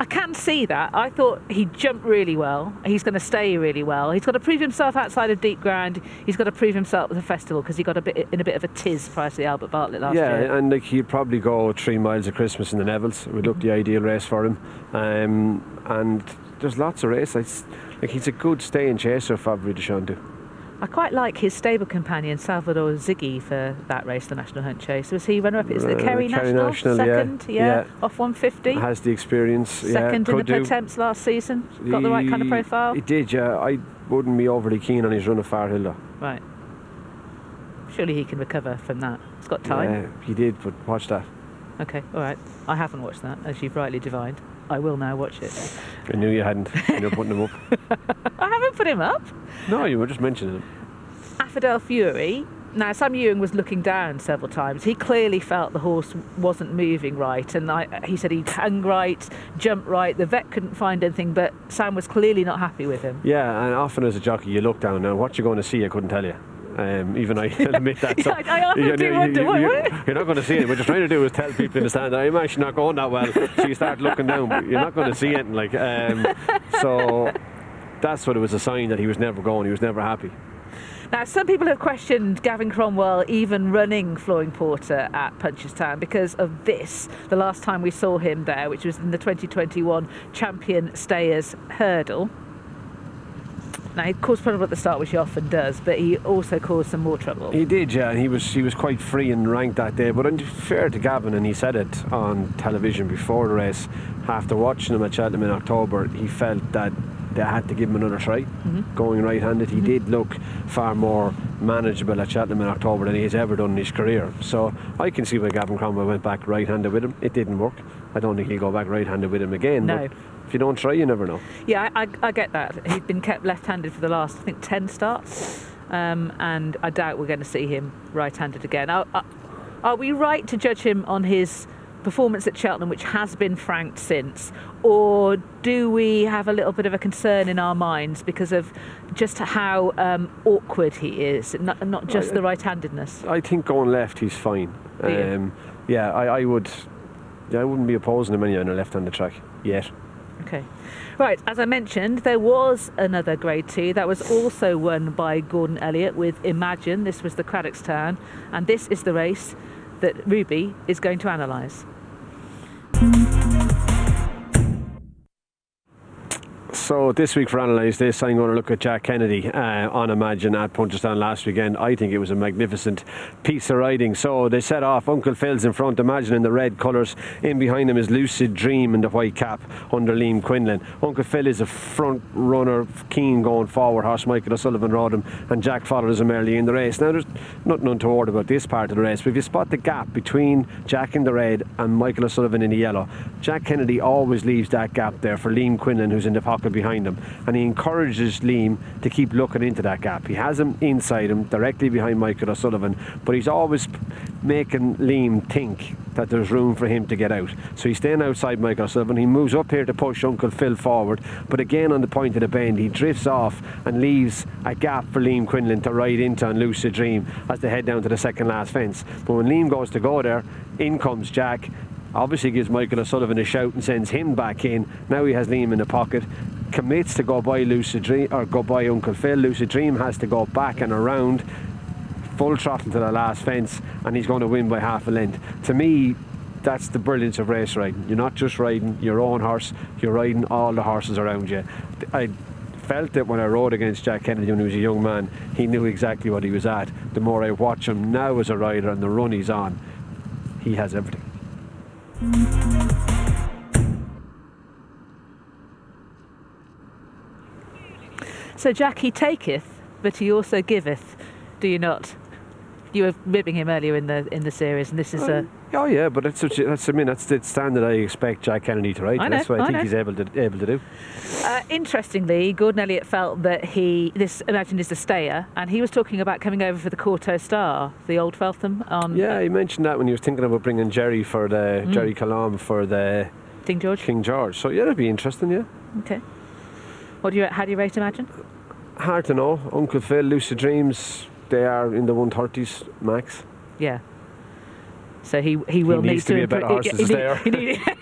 I can see that. I thought he jumped really well. He's going to stay really well. He's got to prove himself outside of deep ground. He's got to prove himself at the festival, because he got a bit in a bit of a tiz prior to the Albert Bartlett last yeah, year. Yeah, and like, he'd probably go three miles at Christmas in the Nevilles. It would look the ideal race for him. Um, and there's lots of races. Like, he's a good staying chaser, Favre de Chandu. I quite like his stable companion, Salvador Ziggy, for that race, the National Hunt Chase. Was he runner-up? Is it the Kerry, Kerry National? National second, yeah, yeah, yeah. Off one fifty. Has the experience. Second yeah, in the do. attempts last season. Got he, the right kind of profile. He did, yeah. I wouldn't be overly keen on his run of Far Hill, though. Right. Surely he can recover from that. He's got time. Yeah, he did, but watch that. OK, all right. I haven't watched that, as you've rightly divined. I will now watch it. I knew you hadn't. You were putting him up. I haven't put him up. No, you were just mentioning him. Affidel Fury, now Sam Ewing was looking down several times. He clearly felt the horse wasn't moving right, and I, he said he hung right, jumped right. The vet couldn't find anything, but Sam was clearly not happy with him. Yeah, and often as a jockey, you look down, and what you're going to see, I couldn't tell you. Um, even I admit that. So yeah, I often you, do you, wonder, you, what, what? You're not going to see it. What you're trying to do is tell people in the stand, I'm actually not going that well. So you start looking down, but you're not going to see anything. Like, um, so that's what it was, a sign that he was never going. He was never happy. Now, some people have questioned Gavin Cromwell even running Flooring Porter at Punchestown because of this, the last time we saw him there, which was in the twenty twenty-one Champion Stayers Hurdle. Now, he caused trouble at the start, which he often does, but he also caused some more trouble. He did, yeah, and he was, he was quite free and rank that day. But unfair to Gavin, and he said it on television before the race, after watching him at Cheltenham in October, he felt that they had to give him another try, mm-hmm. going right-handed. He mm-hmm. did look far more manageable at Cheltenham in October than he's ever done in his career. So I can see why Gavin Cromwell went back right-handed with him. It didn't work. I don't think he'll go back right-handed with him again. No. But if you don't try, you never know. Yeah, I, I get that. He's been kept left-handed for the last, I think, ten starts, um, and I doubt we're going to see him right-handed again. Are, are, are we right to judge him on his performance at Cheltenham, which has been franked since, or do we have a little bit of a concern in our minds because of just how um, awkward he is, not, not just I, the right-handedness? I think going left, he's fine. Um, yeah, I, I would. Yeah, I wouldn't be opposing him anyway on a left-handed track yet. Okay. Right, as I mentioned, there was another Grade Two that was also won by Gordon Elliott with Imagine. This was the Craddock's Turn, and this is the race that Ruby is going to analyse. So this week for Analyse This, I'm going to look at Jack Kennedy uh, on Imagine at Punchestown last weekend. I think it was a magnificent piece of riding. So they set off, Uncle Phil's in front, Imagine in the red colours. In behind him is Lucid Dream in the white cap under Liam Quinlan. Uncle Phil is a front runner, keen going forward horse. Michael O'Sullivan rode him, and Jack followed him early in the race. Now, there's nothing untoward about this part of the race, but if you spot the gap between Jack in the red and Michael O'Sullivan in the yellow, Jack Kennedy always leaves that gap there for Liam Quinlan, who's in the pocket behind him, and he encourages Liam to keep looking into that gap. He has him inside him, directly behind Michael O'Sullivan, but he's always making Liam think that there's room for him to get out. So he's staying outside Michael O'Sullivan. He moves up here to push Uncle Phil forward, but again on the point of the bend, he drifts off and leaves a gap for Liam Quinlan to ride into on Lucid Dream as they head down to the second last fence. But when Liam goes to go there, in comes Jack. Obviously gives Michael O'Sullivan a shout and sends him back in. Now he has Liam in the pocket, commits to go by Lucid Dream, or go by Uncle Phil. Lucid Dream has to go back and around, full throttle to the last fence, and he's going to win by half a length. To me, that's the brilliance of race riding. You're not just riding your own horse, you're riding all the horses around you. I felt it when I rode against Jack Kennedy when he was a young man. He knew exactly what he was at. The more I watch him now as a rider and the run he's on, he has everything. So Jack, he taketh, but he also giveth, do you not? You were ribbing him earlier in the in the series, and this is um, a... Oh yeah, but that's, that's I mean that's the standard I expect Jack Kennedy to write. I know, that's what I, I think know. he's able to able to do. Uh, interestingly, Gordon Elliott felt that he this Imagine is the stayer, and he was talking about coming over for the Kauto Star, the old Feltham. On yeah, he mentioned that when he was thinking about bringing Jerry for the mm. Jerry Colomb for the King George. King George. So yeah, that'd be interesting. Yeah. Okay. What do you how do you rate Imagine? Hard to know. Uncle Phil, Lucid Dreams. They are in the one thirties max. Yeah. So he he will he needs need to, to be a better horse as a stayer.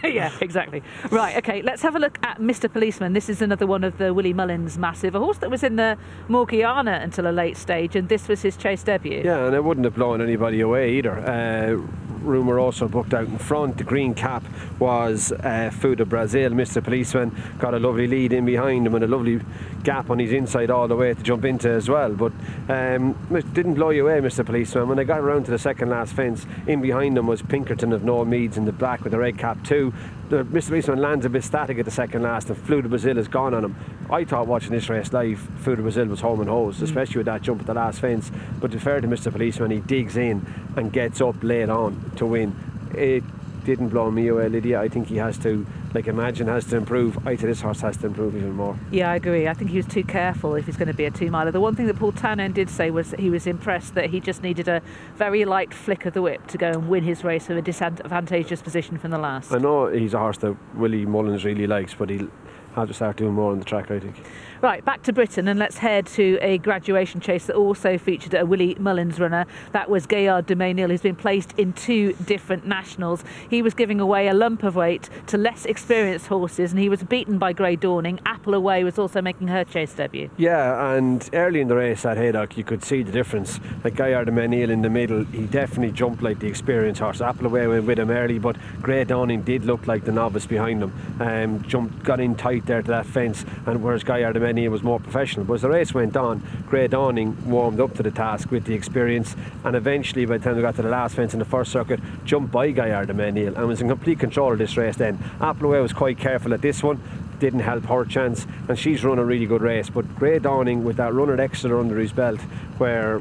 Yeah, exactly. Right. Okay. Let's have a look at Mister Policeman. This is another one of the Willie Mullins massive, a horse that was in the Morgiana until a late stage, and this was his chase debut. Yeah, and it wouldn't have blown anybody away either. Uh, Rumour also booked out in front. The green cap was uh, Fuda Brazil. Mister Policeman got a lovely lead in behind him and a lovely gap on his inside all the way to jump into as well. But um, it didn't blow you away, Mister Policeman. When they got around to the second last fence, in behind them was Pinkerton of Noel Meads in the black with the red cap too. The Mister Policeman lands a bit static at the second last, and Fuda Brazil has gone on him. I thought watching this race live, Fuda Brazil was home and hosed, especially with that jump at the last fence. But to fair to Mister Policeman, he digs in and gets up late on to win. It didn't blow me away, Lydia. I think he has to, like Imagine has to improve. I think this horse has to improve even more. Yeah, I agree. I think he was too careful if he's going to be a two-miler. The one thing that Paul Townend did say was that he was impressed that he just needed a very light flick of the whip to go and win his race from a disadvantageous position from the last. I know he's a horse that Willie Mullins really likes, but he'll have to start doing more on the track, I think. Right, back to Britain, and let's head to a graduation chase that also featured a Willie Mullins runner. That was Gaillard de Mesnil, who's been placed in two different nationals. He was giving away a lump of weight to less experienced horses, and he was beaten by Grey Dawning. Apple Away was also making her chase debut. Yeah, and early in the race at Haydock, you could see the difference. Like Gaillard de Mesnil in the middle, he definitely jumped like the experienced horse. Apple Away went with him early, but Grey Dawning did look like the novice behind him. Um, jumped, got in tight there to that fence, and whereas Gaillard de Mesnil was more professional. But as the race went on, Grey Dawning warmed up to the task with the experience, and eventually by the time they got to the last fence in the first circuit, jumped by Gaillard de Mesnil and was in complete control of this race then. Appleway was quite careful at this one, didn't help her chance, and she's run a really good race. But Grey Dawning, with that runner at Exeter under his belt, where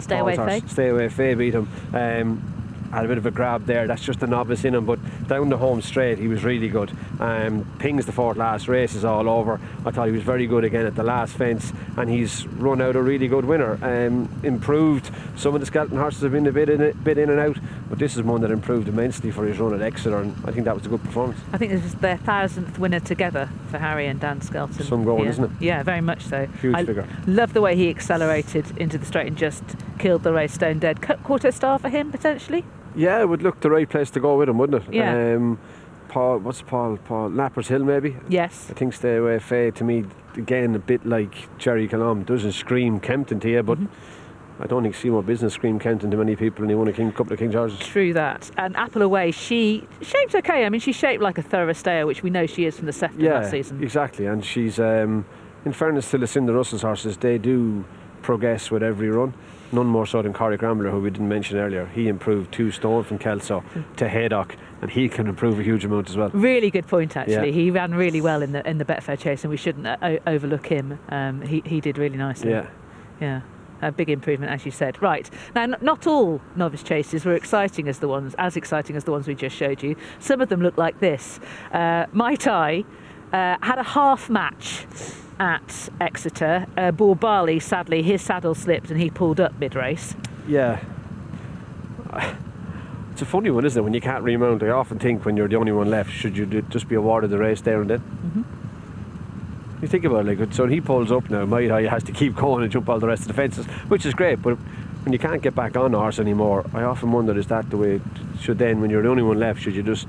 Stay Away Faye. Stay Away Faye beat him, um, had a bit of a grab there. That's just the novice in him, but down the home straight he was really good. Um, Ping's the fourth last race is all over. I thought he was very good again at the last fence, and he's run out a really good winner. Um, improved. Some of the skeleton horses have been a bit in, a bit in and out, but this is one that improved immensely for his run at Exeter, and I think that was a good performance. I think this was their thousandth winner together for Harry and Dan Skelton. Some going, yeah. Isn't it? Yeah, very much so. Huge I figure. Love the way he accelerated into the straight and just killed the race stone dead. Kauto Star for him potentially. Yeah, it would look the right place to go with him, wouldn't it? Yeah. Um, Paul, what's Paul? Paul Napper's Hill, maybe? Yes. I think Stay Away Faye, to me, again, a bit like Cherry Colomb, doesn't scream Kempton to you, but mm-hmm. I don't think Seymour Business screamed Kempton to many people, and he won a king, couple of King Georges. True that. And Apple Away, she shaped okay. I mean, she shaped like a thorough stayer, which we know she is from the Sefton yeah, last season. Yeah, exactly. And she's, um, in fairness to Lucinda Russell's horses, they do progress with every run. None more so than Corrick Rambler, who we didn't mention earlier. He improved two stone from Kelso mm. to Haydock, and he can improve a huge amount as well. Really good point, actually. Yeah. He ran really well in the in the Betfair Chase, and we shouldn't uh, overlook him. Um, he he did really nicely. Yeah, yeah, a big improvement, as you said. Right now, n not all novice chases were exciting as the ones as exciting as the ones we just showed you. Some of them looked like this. Uh, Might I uh, had a half match at Exeter. uh, Borbali, sadly, his saddle slipped and he pulled up mid-race. Yeah, it's a funny one, isn't it, when you can't remount. I often think when you're the only one left, should you do, just be awarded the race there and then? Mm-hmm. You think about it, like, so he pulls up now, Might I has to keep going and jump all the rest of the fences, which is great, but when you can't get back on the horse anymore, I often wonder, is that the way it should then, when you're the only one left, should you just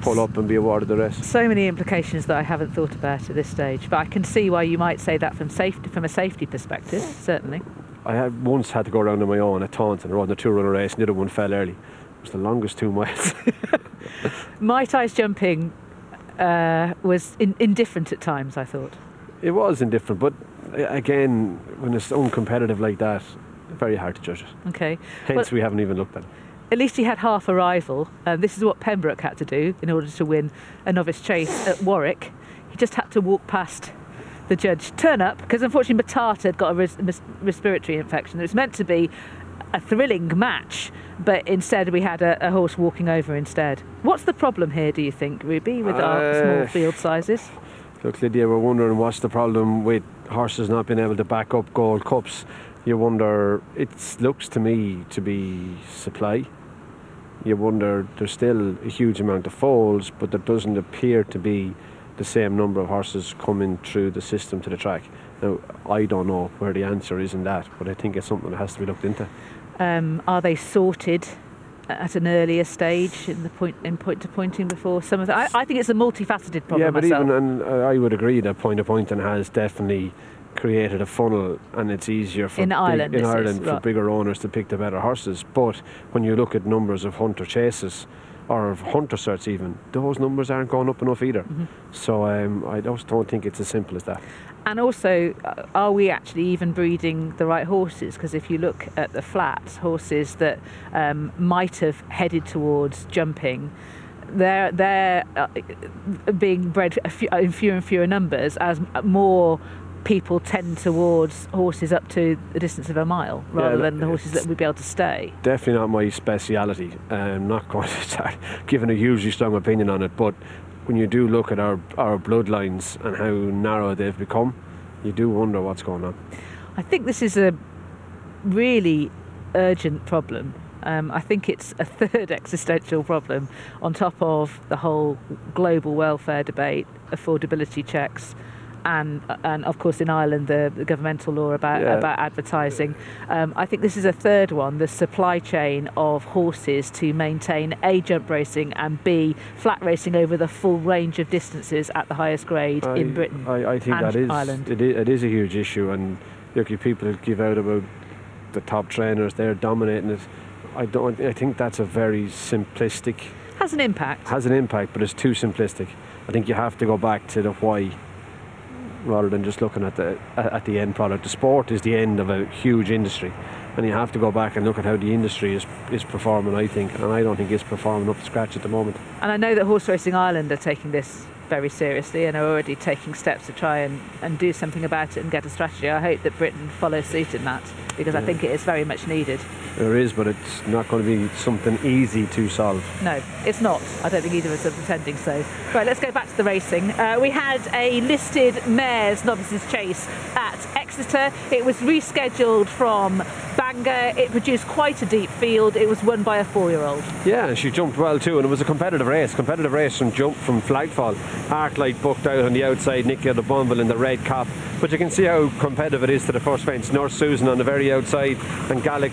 pull up and be awarded the rest? So many implications that I haven't thought about at this stage, but I can see why you might say that from safety, from a safety perspective, certainly. I had once had to go around on my own at Taunton, I rode in a two-runner race, and the other one fell early. It was the longest two miles. Might I's jumping uh, was in, indifferent at times, I thought. It was indifferent, but again, when it's uncompetitive like that, very hard to judge it. Okay. Hence, well, we haven't even looked at it. At least he had half a rival. Um, this is what Pembroke had to do in order to win a novice chase at Warwick. He just had to walk past the judge, turn up, because unfortunately Matata had got a res res respiratory infection. It was meant to be a thrilling match, but instead we had a, a horse walking over instead. What's the problem here, do you think, Ruby, with uh, our small field sizes? Look, Lydia, we're wondering what's the problem with horses not being able to back up Gold Cups. You wonder, it looks to me to be supply. You wonder, there's still a huge amount of foals, but there doesn't appear to be the same number of horses coming through the system to the track. Now, I don't know where the answer is in that, but I think it's something that has to be looked into. Um, are they sorted at an earlier stage in the point in point to pointing before some of the, I, I think it's a multifaceted problem. Yeah, but myself. even and I would agree that point to pointing has definitely created a funnel, and it's easier for in big, Ireland, in Ireland is, for right. bigger owners to pick the better horses. But when you look at numbers of hunter chases or of hunter certs, even those numbers aren't going up enough either. Mm-hmm. So um, I just don't think it's as simple as that. And also, are we actually even breeding the right horses? Because if you look at the flats, horses that um, might have headed towards jumping, They're, they're uh, being bred in fewer and fewer numbers as more people tend towards horses up to the distance of a mile rather yeah, than the horses that would be able to stay. Definitely not my speciality. I'm not going to giving a hugely strong opinion on it, but when you do look at our, our bloodlines and how narrow they've become, you do wonder what's going on. I think this is a really urgent problem. Um, I think it's a third existential problem on top of the whole global welfare debate, affordability checks, and, and of course in Ireland the, the governmental law about, yeah. about advertising. Um, I think this is a third one, the supply chain of horses to maintain A, jump racing, and B, flat racing over the full range of distances at the highest grade I, in Britain I, I think and that is, Ireland. It is, it is a huge issue, and look, your people give out about the top trainers, they're dominating it. I don't. I think that's a very simplistic. Has an impact. Has an impact, but it's too simplistic. I think you have to go back to the why, rather than just looking at the at the end product. The sport is the end of a huge industry, and you have to go back and look at how the industry is is performing. I think, and I don't think it's performing up to scratch at the moment. And I know that Horse Racing Ireland are taking this very seriously and are already taking steps to try and, and do something about it and get a strategy. I hope that Britain follows suit in that, because yeah. I think it is very much needed. There is, but it's not going to be something easy to solve. No, it's not. I don't think either of us are pretending so. Right, let's go back to the racing. Uh, we had a listed mares novices chase at Exeter. It was rescheduled from Bangor. It produced quite a deep field. It was won by a four-year-old. Yeah, and she jumped well too, and it was a competitive race. Competitive race from jump from flagfall. Arclight booked out on the outside, Nicky of the Bumble in the red cap, but you can see how competitive it is to the first fence. Nurse Susan on the very outside and Gallic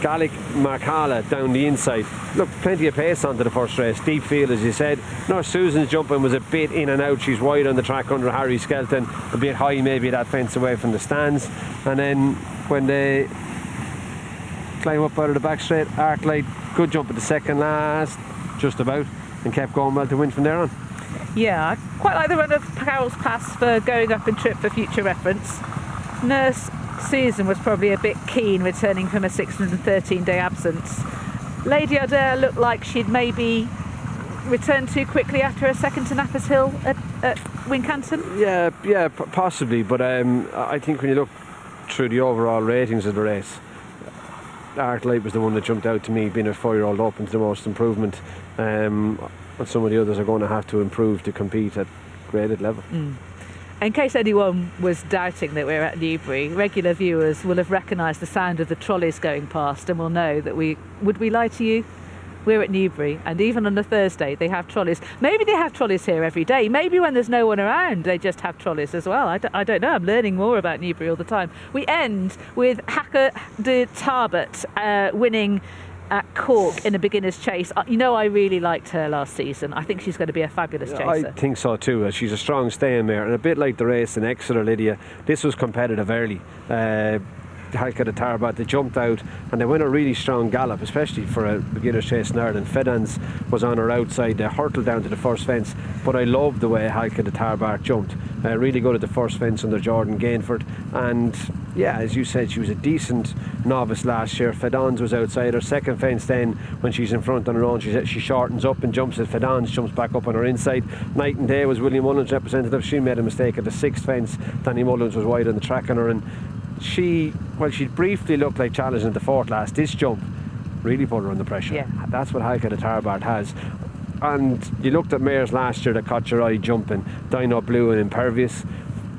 Gallic Marcala down the inside. Look, plenty of pace onto the first race. Deep field, as you said. Nurse Susan's jumping was a bit in and out. She's wide on the track under Harry Skelton, a bit high maybe that fence away from the stands. And then when they climb up out of the back straight, Arclight, good jump at the second last, just about, and kept going well to win from there on. Yeah, I quite like the run of Carol's Pass for going up and trip for future reference. Nurse Susan was probably a bit keen returning from a six hundred thirteen day absence. Lady Adair looked like she'd maybe returned too quickly after a second to Nappers Hill at, at Wincanton. Yeah, yeah, possibly, but um, I think when you look through the overall ratings of the race, Arclight was the one that jumped out to me, being a four-year-old open to the most improvement. Um, and some of the others are going to have to improve to compete at graded level. Mm. In case anyone was doubting that we're at Newbury, regular viewers will have recognised the sound of the trolleys going past and will know that we... Would we lie to you? We're at Newbury, and even on a Thursday they have trolleys. Maybe they have trolleys here every day. Maybe when there's no one around they just have trolleys as well. I, d I don't know. I'm learning more about Newbury all the time. We end with Hacker de Tarbert uh, winning at Cork in a beginner's chase. You know, I really liked her last season. I think she's going to be a fabulous chaser. I think so too. She's a strong staying mare, and a bit like the race in Exeter, Lydia, this was competitive early. Uh, Halka de Tarbert, they jumped out and they went a really strong gallop, especially for a beginner's chase in Ireland. Fedans was on her outside, they hurtled down to the first fence, but I loved the way Halka de Tarbert jumped. Uh, really good at the first fence under Jordan Gainford, and yeah, as you said, she was a decent novice last year. Fedans was outside her second fence, then when she's in front on her own, she, she shortens up and jumps at Fedans, jumps back up on her inside. Night and day was William Mullins' representative. She made a mistake at the sixth fence. Danny Mullins was wide on the track on her, and she, well, she briefly looked like challenging at the fourth last. This jump really put her under pressure. Yeah. That's what Halka de Tarbert has. And you looked at mares last year that caught your eye jumping. Dino Blue and Impervious.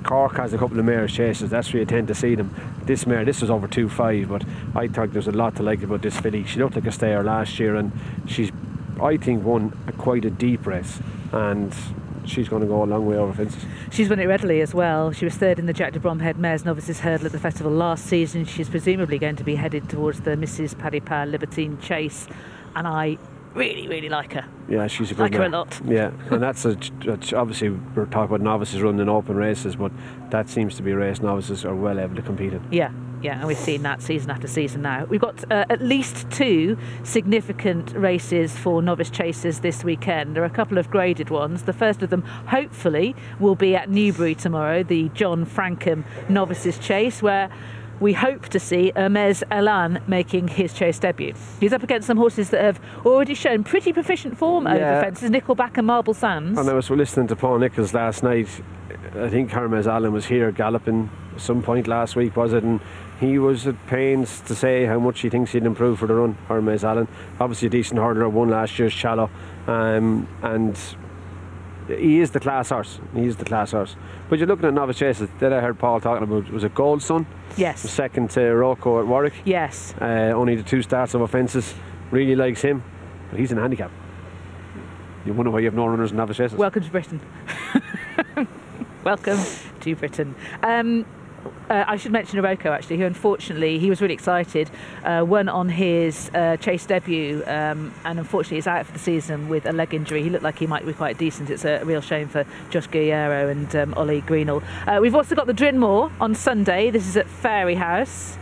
Cork has a couple of mares chases. That's where you tend to see them. This mare, this was over two five, but I thought there's a lot to like about this filly. She looked like a stayer last year, and she's, I think, won a, quite a deep race. And she's going to go a long way over fences. She's won it readily as well. She was third in the Jack de Bromhead Mares Novices Hurdle at the festival last season. She's presumably going to be headed towards the Missus Paddy Power Libertine Chase, and I really, really like her. Yeah, she's a good like mare. Her a lot. Yeah, and that's, a, that's obviously we're talking about novices running in open races, but that seems to be a race novices are well able to compete in. Yeah. Yeah, and we've seen that season after season now. We've got uh, at least two significant races for novice chasers this weekend. There are a couple of graded ones. The first of them, hopefully, will be at Newbury tomorrow, the John Frankham Novices Chase, where we hope to see Hermes Elan making his chase debut. He's up against some horses that have already shown pretty proficient form yeah. over fences, Nickelback and Marble Sands. And I was listening to Paul Nichols last night I think Hermes Allen was here galloping at some point last week, was it? And he was at pains to say how much he thinks he'd improve for the run, Hermes Allen. Obviously a decent hurdler, won last year's Shallow. Um, and he is the class horse. He is the class horse. But you're looking at novice chases that I heard Paul talking about. Was it Goldson? Yes. Second to Rocco at Warwick. Yes. Uh, only the two starts of offences. Really likes him. But he's in handicap. You wonder why you have no runners in novice chases. Welcome to Britain. Welcome to Britain. Um, Uh, I should mention Iroko, actually, who unfortunately, he was really excited, uh, won on his uh, chase debut, um, and unfortunately is out for the season with a leg injury. He looked like he might be quite decent. It's a real shame for Josh Guerriero and um, Ollie Greenall. Uh, we've also got the Drinmore on Sunday. This is at Fairy House.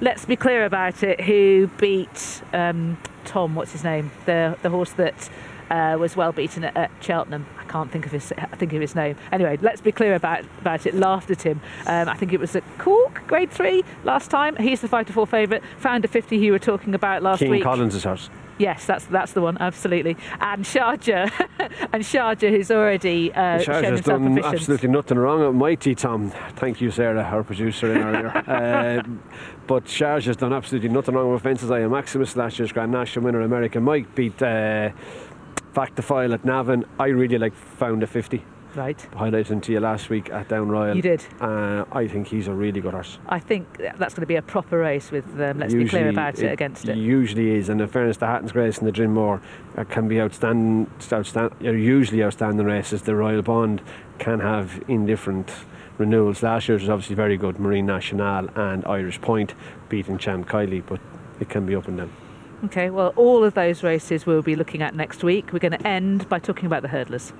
Let's be clear about it, who beat um, Tom, what's his name, the, the horse that uh, was well beaten at, at Cheltenham. Can't think of his I think of his name. Anyway, let's be clear about about it. Laughed at him. Um, I think it was at Cork, Grade Three last time. He's the five to four favourite. Founder fifty, who we were talking about last King week. King Collins's horse. Yes, that's that's the one, absolutely. And Sharjah, and Sharjah, who's already uh, shown himself done proficient. Absolutely nothing wrong. Mighty Tom, thank you, Sarah, our producer in earlier. uh, but Sharjah's done absolutely nothing wrong with fences. I am Maximus, last year's Grand National winner, American Mike beat. Uh, Fact the File at Navan. I really like Founder fifty. Right. Highlighted to you last week at Down Royal. You did. Uh, I think he's a really good horse. I think that's going to be a proper race with, um, let's usually be clear about it, it against it. Usually is. And in fairness, the Hatton's Grace and the Drinmore uh, can be outstanding, outstand, usually outstanding races. The Royal Bond can have indifferent renewals. Last year's was obviously very good. Marine National and Irish Point beating Champ Kiley, but it can be up and down. Okay, well, all of those races we'll be looking at next week. We're going to end by talking about the hurdlers.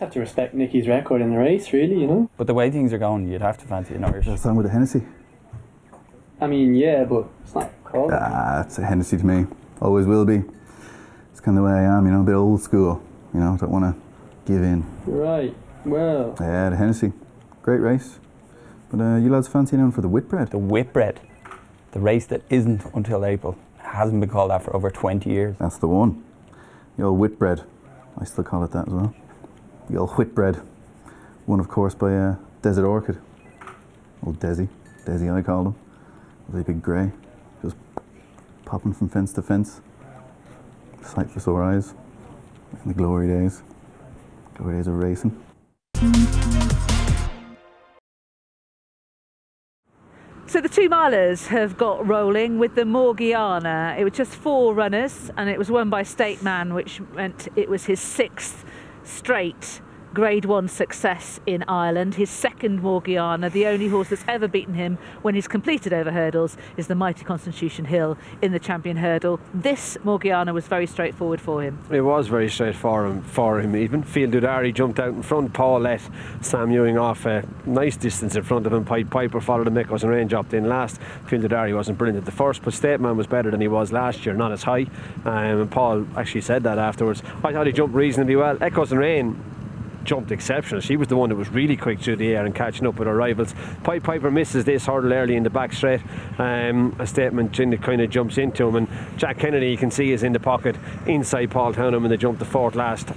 Have to respect Nicky's record in the race, really, you know. But the way things are going, you'd have to fancy an Irish. That's done with a Hennessy. I mean, yeah, but it's not called. Ah, it's a Hennessy to me. Always will be. It's kind of the way I am, you know, a bit old school. You know, don't want to give in. Right, well. Yeah, the Hennessy. Great race. But uh, you lads fancy known for the Whitbread? The Whitbread, the race that isn't until April, hasn't been called that for over twenty years. That's the one. The old Whitbread. I still call it that as well. The old Whitbread. Won, of course, by uh, Desert Orchid. Old Desi. Desi, I called him. Really big grey. Just popping from fence to fence. Sight for sore eyes. In the glory days. Glory days of racing. So the two milers have got rolling with the Morgiana. It was just four runners and it was won by State Man, which meant it was his sixth straight Grade One success in Ireland. His second Morgiana, the only horse that's ever beaten him when he's completed over hurdles, is the mighty Constitution Hill in the Champion Hurdle. This Morgiana was very straightforward for him. It was very straightforward for him even. Field Dudari jumped out in front, Paulette, Sam Ewing off a nice distance in front of him. Pied Piper followed him, Mekos and Rain dropped in last. Field Dudari wasn't brilliant at the first, but State Man was better than he was last year, not as high. Um, and Paul actually said that afterwards. I thought he jumped reasonably well. Echoes and Rain jumped exceptional. She was the one that was really quick through the air and catching up with her rivals. Pied Piper misses this hurdle early in the back straight. Um, a Statement kind of jumps into him, and Jack Kennedy, you can see, is in the pocket inside Paul Townham, and they jump the fourth last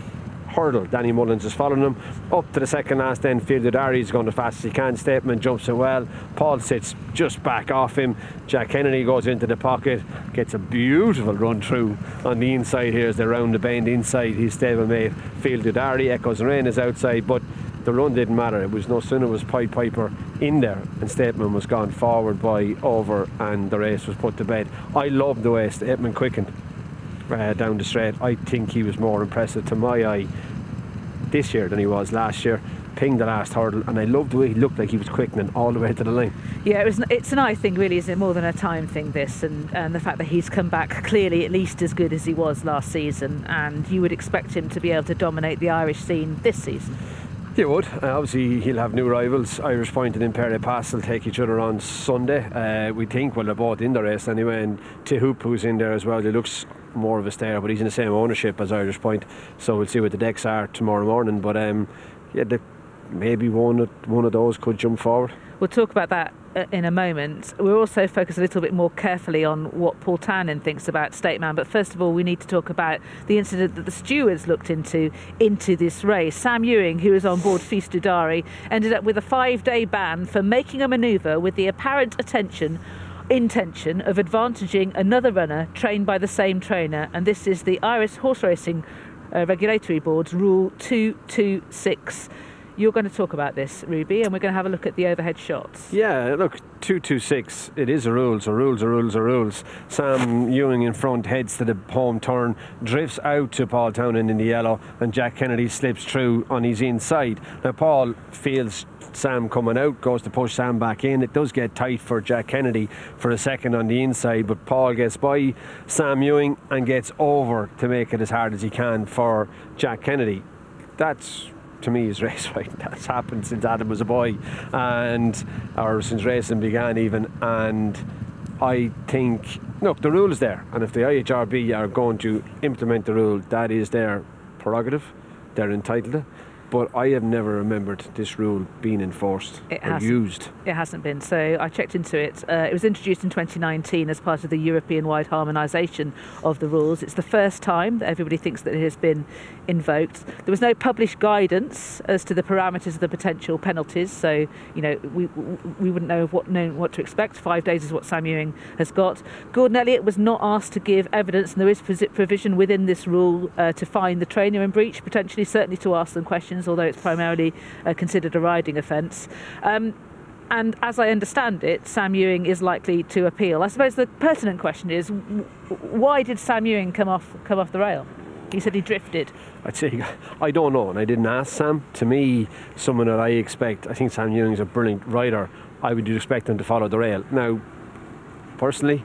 hurdle. Danny Mullins is following him up to the second last. Then Field Dudari is going the fastest he can. Statement jumps it well. Paul sits just back off him. Jack Kennedy goes into the pocket, gets a beautiful run through on the inside here as they round the bend inside his stablemate Field Dudari. Echoes Rain is outside, but the run didn't matter. It was no sooner was Pied Piper in there and Statement was gone forward by over, and the race was put to bed. I love the way Statement quickened Uh, down the straight. I think he was more impressive to my eye this year than he was last year. Pinged the last hurdle, and I loved the way he looked, like he was quickening all the way to the line. Yeah, it was, it's an eye thing really, isn't it, more than a time thing, this, and, and the fact that he's come back clearly at least as good as he was last season, and you would expect him to be able to dominate the Irish scene this season. You would. Uh, obviously, he'll have new rivals. Irish Point and Imperial Pass will take each other on Sunday. Uh, we think, well, they're both in the race anyway, and Tihoop, who's in there as well, he looks more of a stare, but he's in the same ownership as Irish Point, so we'll see what the decks are tomorrow morning. But um, yeah, the, maybe one, one of those could jump forward. We'll talk about that in a moment. We'll also focus a little bit more carefully on what Paul Townend thinks about Stateman, but first of all we need to talk about the incident that the stewards looked into into this race. Sam Ewing, who was on board Feast Udari, ended up with a five-day ban for making a manoeuvre with the apparent attention intention of advantaging another runner trained by the same trainer, and this is the Irish Horse Racing uh, Regulatory Board's Rule two two six. You're going to talk about this, Ruby, and we're going to have a look at the overhead shots. Yeah, look, two two six, it is a rule, so rules are rules are rules. Sam Ewing in front heads to the home turn, drifts out to Paul Townend in the yellow, and Jack Kennedy slips through on his inside. Now, Paul feels Sam coming out, goes to push Sam back in. It does get tight for Jack Kennedy for a second on the inside, but Paul gets by Sam Ewing and gets over to make it as hard as he can for Jack Kennedy. That's... to me is race right. That's happened since Adam was a boy, and or since racing began even, and I think, look, the rule's there, and if the I H R B are going to implement the rule, that is their prerogative, they're entitled to. But I have never remembered this rule being enforced it or used. It hasn't been, so I checked into it. Uh, it was introduced in twenty nineteen as part of the European-wide harmonisation of the rules. It's the first time that everybody thinks that it has been invoked. There was no published guidance as to the parameters of the potential penalties, so you know we we wouldn't know what know what to expect. Five days is what Sam Ewing has got. Gordon Elliott was not asked to give evidence, and there is provision within this rule uh, to fine the trainer in breach, potentially, certainly to ask them questions, although it's primarily uh, considered a riding offence. Um, and as I understand it, Sam Ewing is likely to appeal. I suppose the pertinent question is, why did Sam Ewing come off, come off the rail? He said he drifted. I'd say, I don't know, and I didn't ask Sam. To me, someone that I expect, I think Sam Ewing's a brilliant rider, I would expect him to follow the rail. Now, personally,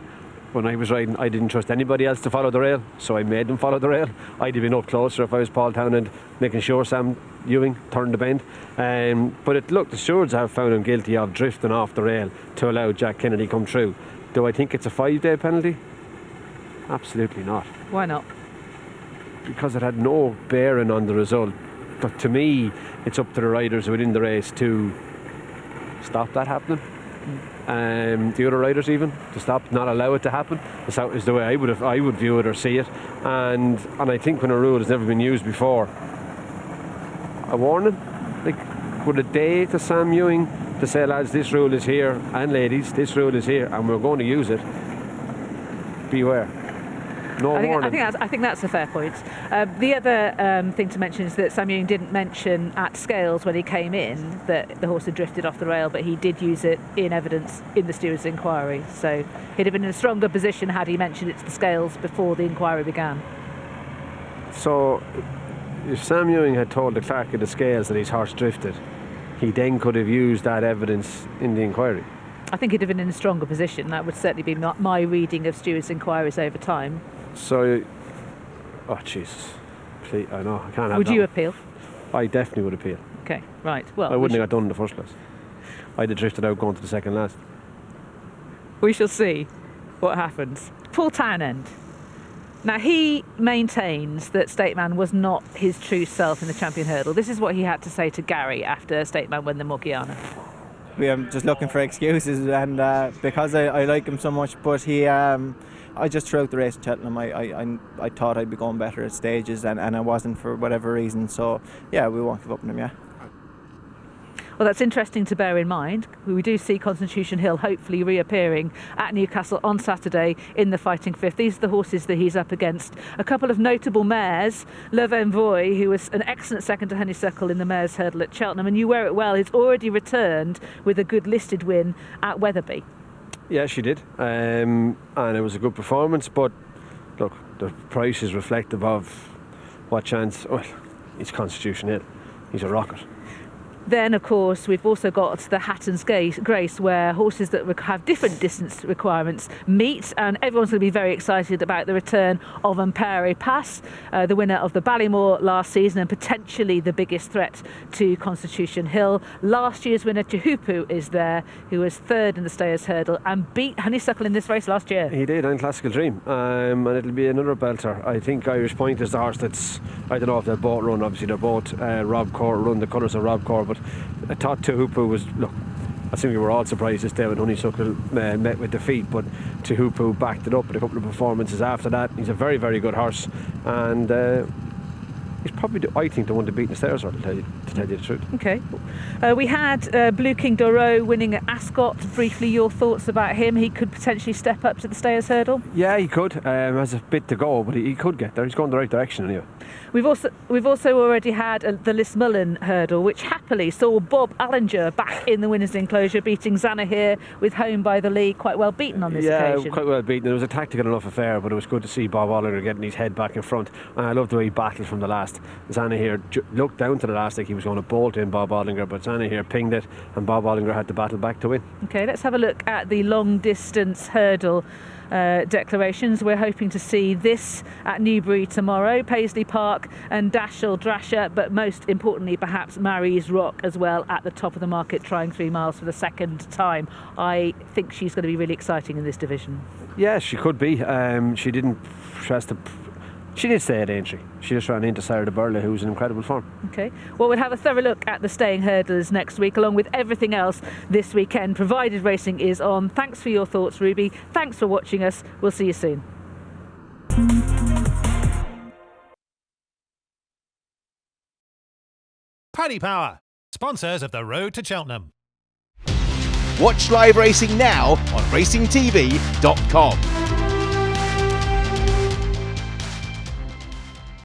when I was riding, I didn't trust anybody else to follow the rail, so I made them follow the rail. I'd have been up closer if I was Paul Townend, making sure Sam Ewing turned the bend. Um, but it, look, the stewards have found him guilty of drifting off the rail to allow Jack Kennedy come through. Do I think it's a five-day penalty? Absolutely not. Why not? Because it had no bearing on the result. But to me, it's up to the riders within the race to stop that happening. Um, the other riders even to stop, not allow it to happen. That's how is the way I would have, I would view it or see it. And and I think when a rule has never been used before, a warning, like, would a day to Sam Ewing to say, lads, this rule is here, and ladies, this rule is here, and we're going to use it. Beware. No I think, warning. I think that's, I think that's a fair point. Uh, the other um, thing to mention is that Sam Ewing didn't mention at Scales when he came in that the horse had drifted off the rail, but he did use it in evidence in the steward's inquiry. So he'd have been in a stronger position had he mentioned it to the Scales before the inquiry began. So if Sam Ewing had told the clerk of the Scales that his horse drifted, he then could have used that evidence in the inquiry. I think he'd have been in a stronger position. That would certainly be my, my reading of steward's inquiries over time. So, oh Jesus, please, I know, I can't have. Would you appeal? I definitely would appeal. Okay, right. Well, I wouldn't have got done in the first place. I'd have drifted out going to the second last. We shall see what happens. Paul Townend. Now, he maintains that Stateman was not his true self in the Champion Hurdle. This is what he had to say to Gary after Stateman won the Morgiana. We are just looking for excuses, and uh, because I, I like him so much, but he... Um, I just throughout the race at Cheltenham, I, I, I thought I'd be going better at stages, and, and I wasn't for whatever reason. So, yeah, we won't give up on him, yeah. Well, that's interesting to bear in mind. We do see Constitution Hill hopefully reappearing at Newcastle on Saturday in the Fighting Fifth. These are the horses that he's up against. A couple of notable mares. Love Envoy, who was an excellent second to Honeysuckle in the Mares Hurdle at Cheltenham, and You Wear It Well, has already returned with a good listed win at Wetherby. Yeah, she did, um, and it was a good performance, but look, the price is reflective of what chance. Well, it's Constitution Hill, he's a rocket. Then, of course, we've also got the Hatton's Grace, where horses that have different distance requirements meet, and everyone's going to be very excited about the return of Ampere Pass, uh, the winner of the Ballymore last season and potentially the biggest threat to Constitution Hill. Last year's winner, Chihupu, is there, who was third in the Stayers Hurdle and beat Honeysuckle in this race last year. He did, and Classical Dream, um, and it'll be another belter. I think Irish Point is the horse that's, I don't know if they're both run, obviously they're both uh, Rob Corr run, the colours of Rob Corr, but I thought Chihupu was, look, I think we were all surprised this day when Honeysuckle uh, met with defeat, but Tehupu backed it up with a couple of performances after that. He's a very, very good horse, and uh, he's probably, the, I think, the one to beat in the Stairs, to tell you, to tell you the truth. Okay. Uh, we had uh, Blue King Doro winning at Ascot. Briefly, your thoughts about him? He could potentially step up to the Stairs Hurdle? Yeah, he could. Um, has a bit to go, but he, he could get there. He's going the right direction anyway. We've also we've also already had a, the Liz Mullen Hurdle, which happily saw Bob Allinger back in the winner's enclosure, beating Zanahir with Home by the Lee, quite well beaten on this yeah, occasion. Yeah, quite well beaten. It was a tactical enough affair, but it was good to see Bob Allinger getting his head back in front. And I love the way he battled from the last. Zanahir looked down to the last like he was going to bolt in Bob Allinger, but Zanahir pinged it and Bob Allinger had to battle back to win. Okay, let's have a look at the long distance hurdle uh, declarations. We're hoping to see this at Newbury tomorrow, Paisley Park and Dashiell Drasher, but most importantly perhaps Marie's Rock as well at the top of the market, trying three miles for the second time. I think she's going to be really exciting in this division. Yes, she could be. Um, she didn't press the... She did stay at Aintree. She just ran into Sarah de Burla, who's in incredible form. OK. Well, we'll have a thorough look at the staying hurdlers next week, along with everything else this weekend, provided racing is on. Thanks for your thoughts, Ruby. Thanks for watching us. We'll see you soon. Paddy Power, sponsors of the Road to Cheltenham. Watch live racing now on racing t v dot com.